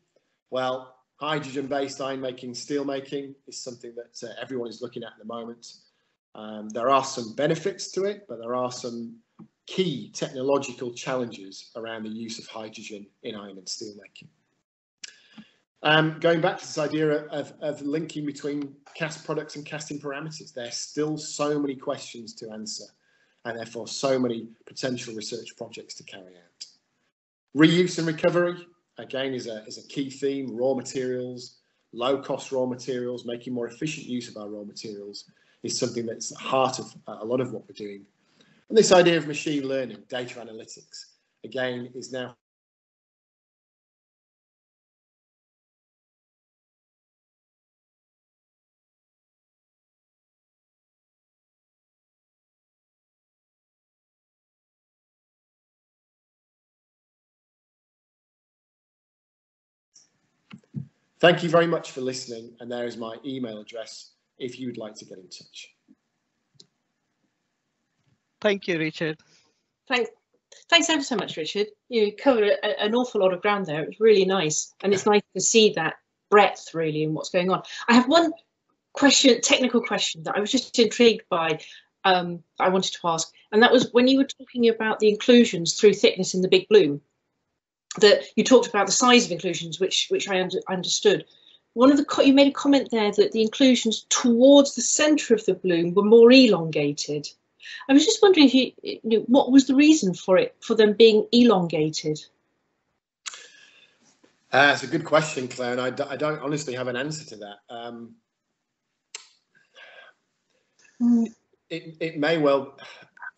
Well, hydrogen-based iron making, steel making is something that uh, everyone is looking at at the moment. Um, there are some benefits to it, but there are some key technological challenges around the use of hydrogen in iron and steel making. Um, going back to this idea of, of linking between cast products and casting parameters, there's still so many questions to answer and therefore so many potential research projects to carry out. Reuse and recovery, again, is a, is a key theme. Raw materials, low cost raw materials, making more efficient use of our raw materials is something that's at the heart of a lot of what we're doing. And this idea of machine learning, data analytics, again, is now Thank you very much for listening, and there is my email address if you'd like to get in touch. Thank you, Richard. Thanks. Thanks ever so much, Richard. You covered a, an awful lot of ground there. It was really nice, and it's nice to see that breadth really in what's going on. I have one question, technical question that I was just intrigued by. Um, I wanted to ask, and that was when you were talking about the inclusions through thickness in the Big Blue, that you talked about the size of inclusions, which which I under, understood. One of the you made a comment there that the inclusions towards the centre of the bloom were more elongated. I was just wondering if you, you know, what was the reason for it for them being elongated? Uh, that's a good question, Claire, and I, d I don't honestly have an answer to that. Um, mm. It, it may well,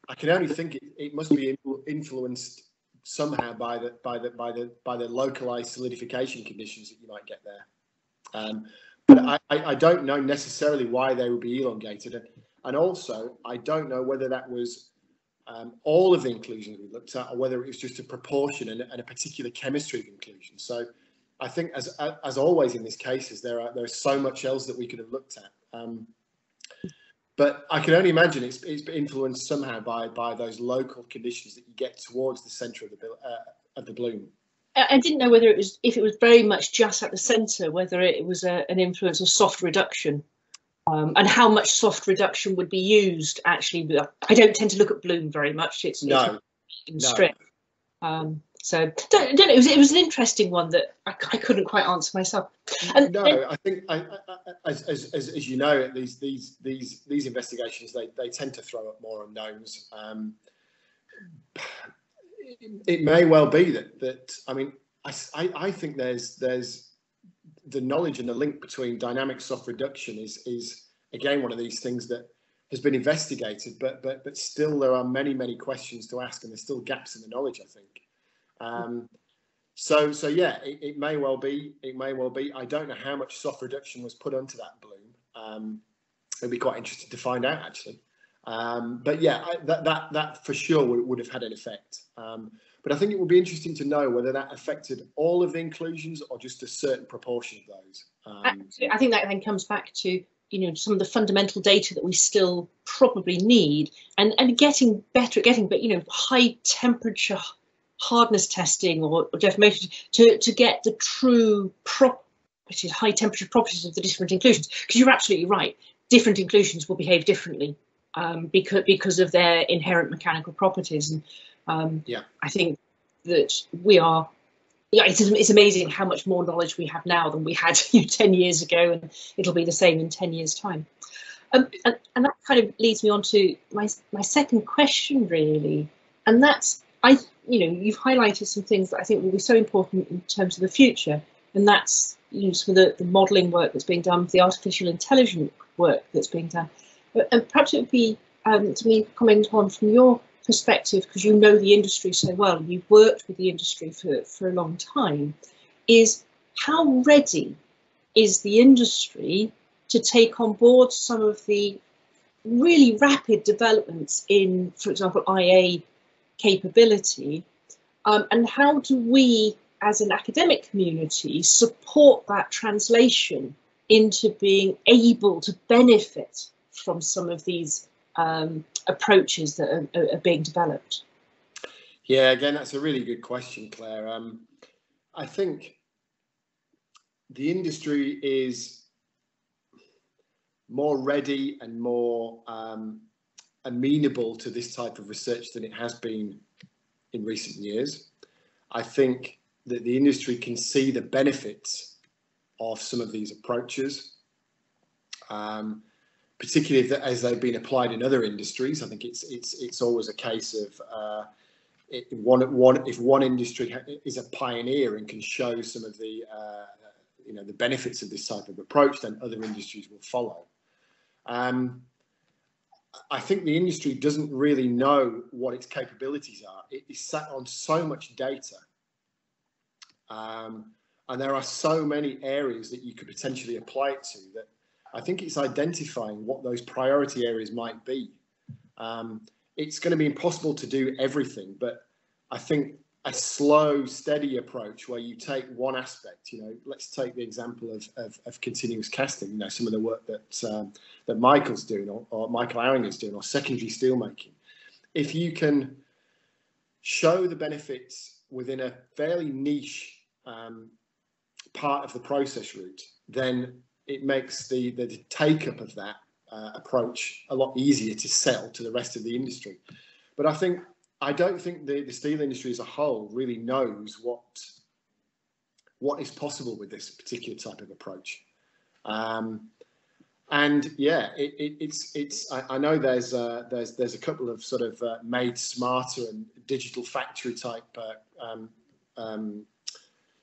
I can only think it, it must be influenced somehow by the by the by the by the localized solidification conditions that you might get there, um, but I, I don't know necessarily why they would be elongated, and, and also I don't know whether that was um, all of the inclusions we looked at, or whether it was just a proportion and, and a particular chemistry of inclusion. So I think, as as always in these cases, there are there's so much else that we could have looked at. Um, But I can only imagine it's, it's influenced somehow by by those local conditions that you get towards the centre of the uh, of the bloom. I didn't know whether it was if it was very much just at the centre, whether it was a, an influence of soft reduction, um, and how much soft reduction would be used. Actually, I don't tend to look at bloom very much. It's no, it's no. Strict. Um, so don't, don't, it was it was an interesting one that I, I couldn't quite answer myself. And, no, and I think I, I, as, as as as you know, these these these these investigations they they tend to throw up more unknowns. Um, it, it may well be that that I mean I, I I think there's there's the knowledge and the link between dynamic soft reduction is is again one of these things that has been investigated, but but but still there are many many questions to ask, and there's still gaps in the knowledge, I think. Um, so, so yeah, it, it may well be, it may well be, I don't know how much soft reduction was put onto that bloom. Um, it'd be quite interesting to find out actually. Um, but yeah, I, that, that, that for sure would, would have had an effect. Um, but I think it would be interesting to know whether that affected all of the inclusions or just a certain proportion of those. Um, I think that then comes back to, you know, some of the fundamental data that we still probably need, and, and getting better at getting, but you know, high temperature, hardness testing or, or deformation to, to get the true properties, high temperature properties of the different inclusions, because you're absolutely right, different inclusions will behave differently um, because, because of their inherent mechanical properties. And um, yeah. I think that we are, yeah, it's, it's amazing how much more knowledge we have now than we had you know, ten years ago, and it'll be the same in ten years time. Um, and, and that kind of leads me on to my, my second question really, and that's, I, you know, you've highlighted some things that I think will be so important in terms of the future, and that's you know, some of the, the modelling work that's being done, the artificial intelligence work that's being done. And perhaps it would be um, to me comment on from your perspective, because you know the industry so well, and you've worked with the industry for, for a long time, is how ready is the industry to take on board some of the really rapid developments in, for example, I A capability, um, and how do we as an academic community support that translation into being able to benefit from some of these um, approaches that are, are being developed? Yeah, again, that's a really good question, Claire. Um, I think the industry is more ready and more um, amenable to this type of research than it has been in recent years. I think that the industry can see the benefits of some of these approaches, um, particularly if, as they've been applied in other industries. I think it's it's it's always a case of uh, it, one one if one industry is a pioneer and can show some of the uh, you know the benefits of this type of approach, then other industries will follow. Um, I think the industry doesn't really know what its capabilities are. It is sat on so much data, um, and there are so many areas that you could potentially apply it to that I think it's identifying what those priority areas might be. Um, it's going to be impossible to do everything, but I think a slow, steady approach where you take one aspect. You know, let's take the example of of, of continuous casting. You know, some of the work that um, that Michael's doing, or, or Michael Aringer is doing, or secondary steelmaking. If you can show the benefits within a fairly niche um, part of the process route, then it makes the the, the take up of that uh, approach a lot easier to sell to the rest of the industry. But I think. I don't think the, the steel industry as a whole really knows what what is possible with this particular type of approach. Um, and yeah, it, it, it's it's. I, I know there's uh, there's there's a couple of sort of uh, made smarter and digital factory type uh, um, um,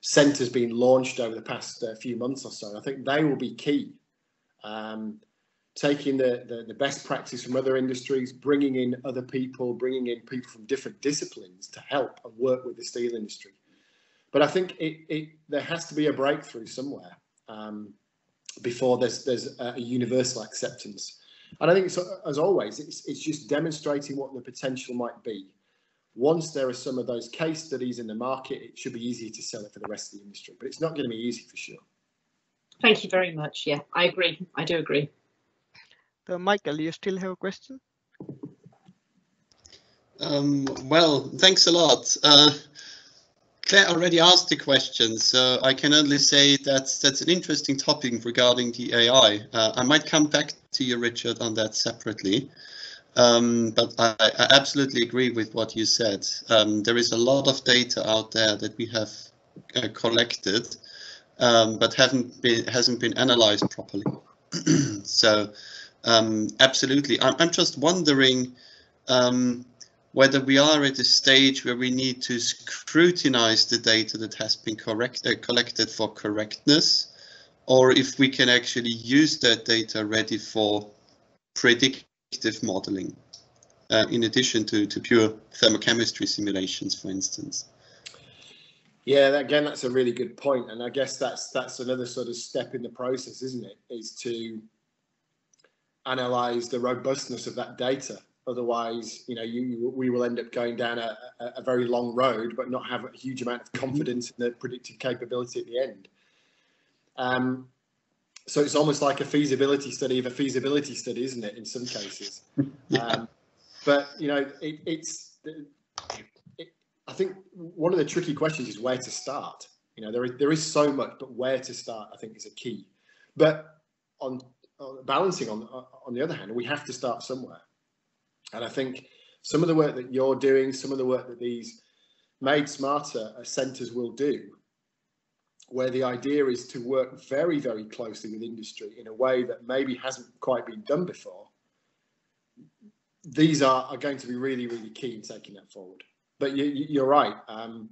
centres being launched over the past uh, few months or so. I think they will be key. Um, Taking the, the, the best practice from other industries, bringing in other people, bringing in people from different disciplines to help and work with the steel industry. But I think it, it there has to be a breakthrough somewhere um, before there's there's a, a universal acceptance. And I think, so, as always, it's it's just demonstrating what the potential might be. Once there are some of those case studies in the market, it should be easier to sell it for the rest of the industry. But it's not going to be easy for sure. Thank you very much. Yeah, I agree. I do agree. Uh, Michael, you still have a question? Um, well, thanks a lot. Uh, Claire already asked the question, so I can only say that's, that's an interesting topic regarding the A I. Uh, I might come back to you, Richard, on that separately, um, but I, I absolutely agree with what you said. Um, there is a lot of data out there that we have uh, collected, um, but haven't been, hasn't been analyzed properly. So. Um, absolutely. I'm, I'm just wondering um, whether we are at a stage where we need to scrutinize the data that has been correct, uh, collected for correctness, or if we can actually use that data ready for predictive modeling, uh, in addition to, to pure thermochemistry simulations, for instance. Yeah, again, that's a really good point. And I guess that's that's another sort of step in the process, isn't it, is to analyze the robustness of that data. Otherwise, you know, you, you we will end up going down a, a, a very long road, but not have a huge amount of confidence in the predictive capability at the end. Um, so it's almost like a feasibility study of a feasibility study, isn't it? In some cases, yeah. um, but you know, it, it's. It, I think one of the tricky questions is where to start. You know, there is there is so much, but where to start, I think, is a key. But on. Balancing on on the other hand, we have to start somewhere, and I think some of the work that you're doing, some of the work that these Made Smarter centres will do, where the idea is to work very, very closely with industry in a way that maybe hasn't quite been done before, these are, are going to be really, really key in taking that forward. But you, you're right. Um,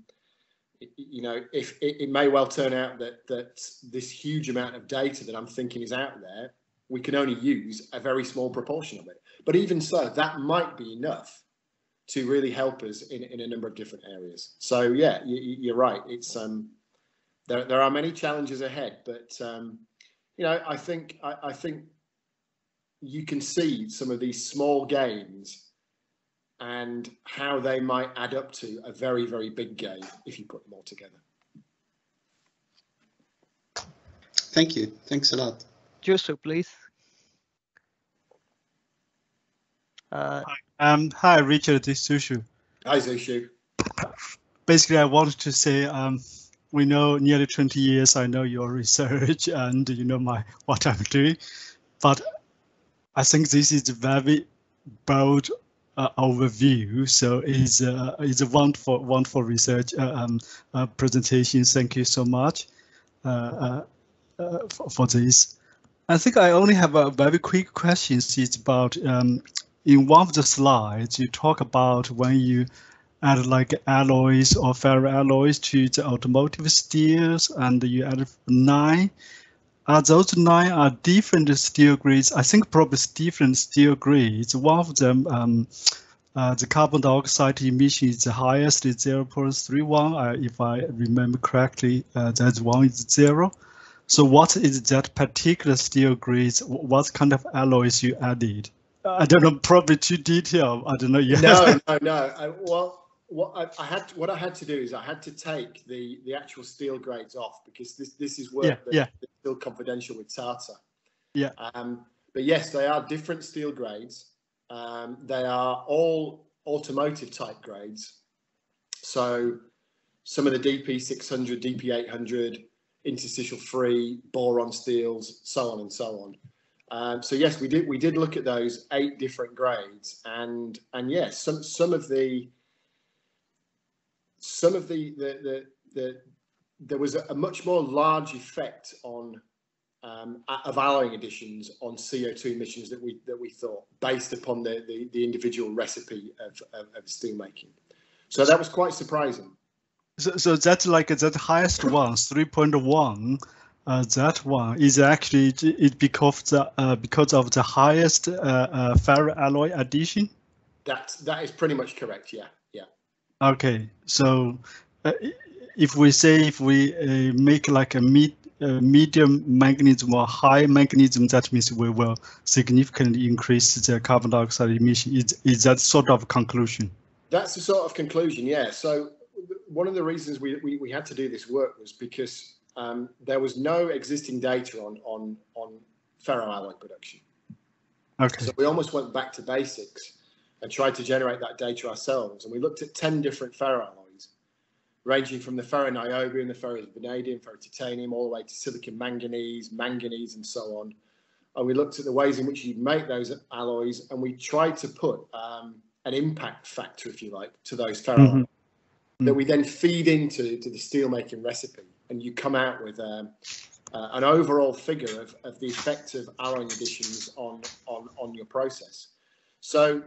you know, if it, it may well turn out that that this huge amount of data that I'm thinking is out there, we can only use a very small proportion of it. But even so, that might be enough to really help us in, in a number of different areas. So yeah, you, you're right. It's um, there, there are many challenges ahead, but um, you know, I think I, I think you can see some of these small gains and how they might add up to a very, very big gain if you put them all together. Thank you. Thanks a lot. Joseph, please. Uh, hi. Um, hi, Richard. This is Zushu. Hi, Zushu. Basically, I wanted to say um, we know nearly twenty years. I know your research and you know my what I'm doing, but I think this is very broad uh, overview. So it's uh, it's a wonderful, wonderful research uh, um, uh, presentation. Thank you so much uh, uh, for, for this. I think I only have a very quick question. It's about um, in one of the slides you talk about when you add like alloys or ferroalloys to the automotive steels, and you add nine. Are those nine are different steel grades? I think probably different steel grades. One of them, um, uh, the carbon dioxide emission is the highest, it's zero point three one. Uh, if I remember correctly, uh, that one is zero. So what is that particular steel grades? What kind of alloys you added? I don't know, probably too detailed. I don't know. Yeah. No, no, no. I, well, what I, I had to, what I had to do is I had to take the the actual steel grades off, because this this is work yeah, that, yeah. that's still confidential with Tata. Yeah. Um, but yes, they are different steel grades. Um, they are all automotive type grades. So some of the D P six hundred, D P eight hundred, interstitial free, boron steels, so on and so on. Um, so yes, we did we did look at those eight different grades, and and yes, some some of the some of the the the, the there was a, a much more large effect on um, of alloying additions on C O two emissions that we that we thought, based upon the the, the individual recipe of, of, of steel making. So that was quite surprising. So, so that's like that highest one, three point one. Uh, that one is actually it because the uh, because of the highest uh, uh, ferroalloy addition. That that is pretty much correct. Yeah, yeah. Okay, so uh, if we say if we uh, make like a mid uh, medium mechanism or high mechanism, that means we will significantly increase the carbon dioxide emission. Is is that sort of conclusion? That's the sort of conclusion. Yeah. So one of the reasons we we, we had to do this work was because. Um, there was no existing data on on on ferroalloy production. Okay. So we almost went back to basics and tried to generate that data ourselves. And we looked at ten different ferroalloys, ranging from the ferroniobium, the ferrovanadium, ferrotitanium, all the way to silicon manganese, manganese, and so on. And we looked at the ways in which you make those alloys, and we tried to put um, an impact factor, if you like, to those ferroalloys mm-hmm. that mm-hmm. we then feed into to the steelmaking recipe. And you come out with um, uh, an overall figure of, of the effect of alloying additions on on on your process. So,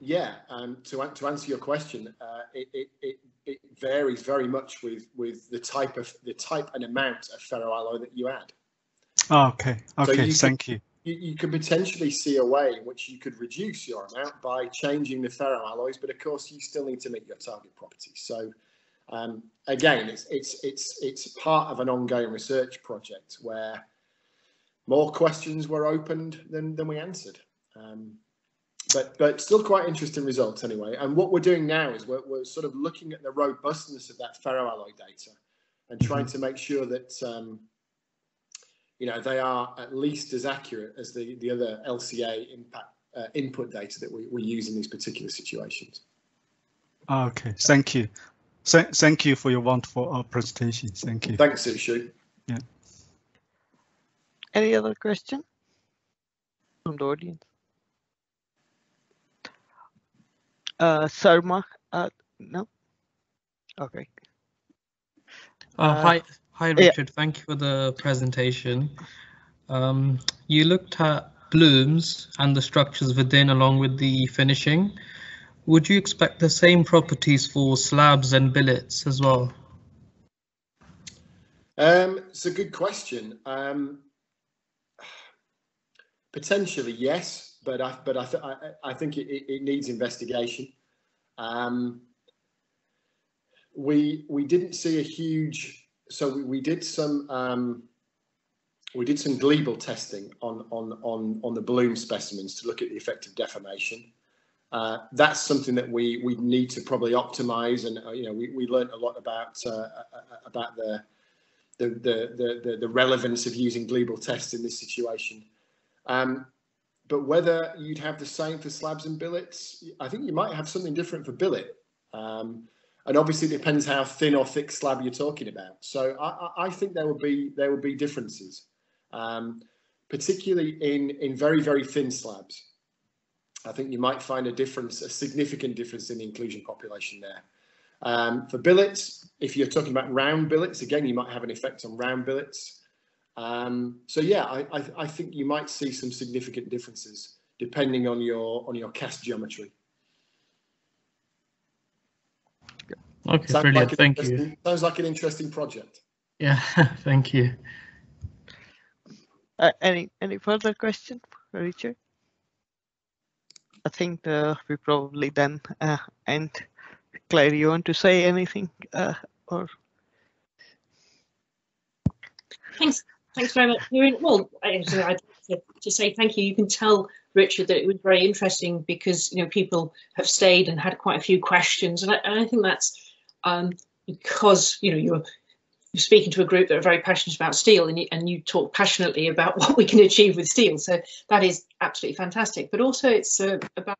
yeah, um, to to answer your question, uh, it, it it it varies very much with with the type of the type and amount of ferroalloy that you add. Oh, okay. Okay. So you thank could, you. You. You could potentially see a way in which you could reduce your amount by changing the ferroalloys, but of course you still need to meet your target properties. So. Um, again, it's it's it's it's part of an ongoing research project where more questions were opened than than we answered, um, but but still quite interesting results anyway. And what we're doing now is we're we're sort of looking at the robustness of that ferroalloy data and trying to make sure that um, you know they are at least as accurate as the the other L C A impact uh, input data that we we use in these particular situations. Okay, thank you. Thank you for your wonderful uh, presentation. Thank you. Thanks, Zushi. Yeah. Any other question from the audience? Uh, Sarma, uh, no. Okay. Uh, uh, hi, hi, Richard. Yeah. Thank you for the presentation. Um, you looked at blooms and the structures within, along with the finishing. Would you expect the same properties for slabs and billets as well? Um, it's a good question. Um, potentially, yes, but I, but I, th I, I think it, it needs investigation. Um, we we didn't see a huge. So we, we did some um, we did some glebal testing on on on on the bloom specimens to look at the effect of deformation. Uh, that's something that we we need to probably optimize, and uh, you know we we learned a lot about uh, about the the, the the the relevance of using global tests in this situation. Um, but whether you'd have the same for slabs and billets, I think you might have something different for billet, um, and obviously it depends how thin or thick slab you're talking about. So I, I think there will be there will be differences, um, particularly in in very very thin slabs. I think you might find a difference, a significant difference in the inclusion population there. Um, for billets, if you're talking about round billets, again, you might have an effect on round billets. Um, so yeah, I, I, I think you might see some significant differences depending on your on your cast geometry. Okay, sounds brilliant. Like thank you. Sounds like an interesting project. Yeah, thank you. Uh, any any further question, Richard? I think uh, we probably then uh, end. Claire, you want to say anything uh, or? Thanks, thanks very much. Well, I, I to, to say thank you. You can tell, Richard, that it was very interesting because, you know, people have stayed and had quite a few questions. And I, and I think that's um, because, you know, you're, you're speaking to a group that are very passionate about steel, and you, and you talk passionately about what we can achieve with steel. So that is absolutely fantastic. But also it's uh, about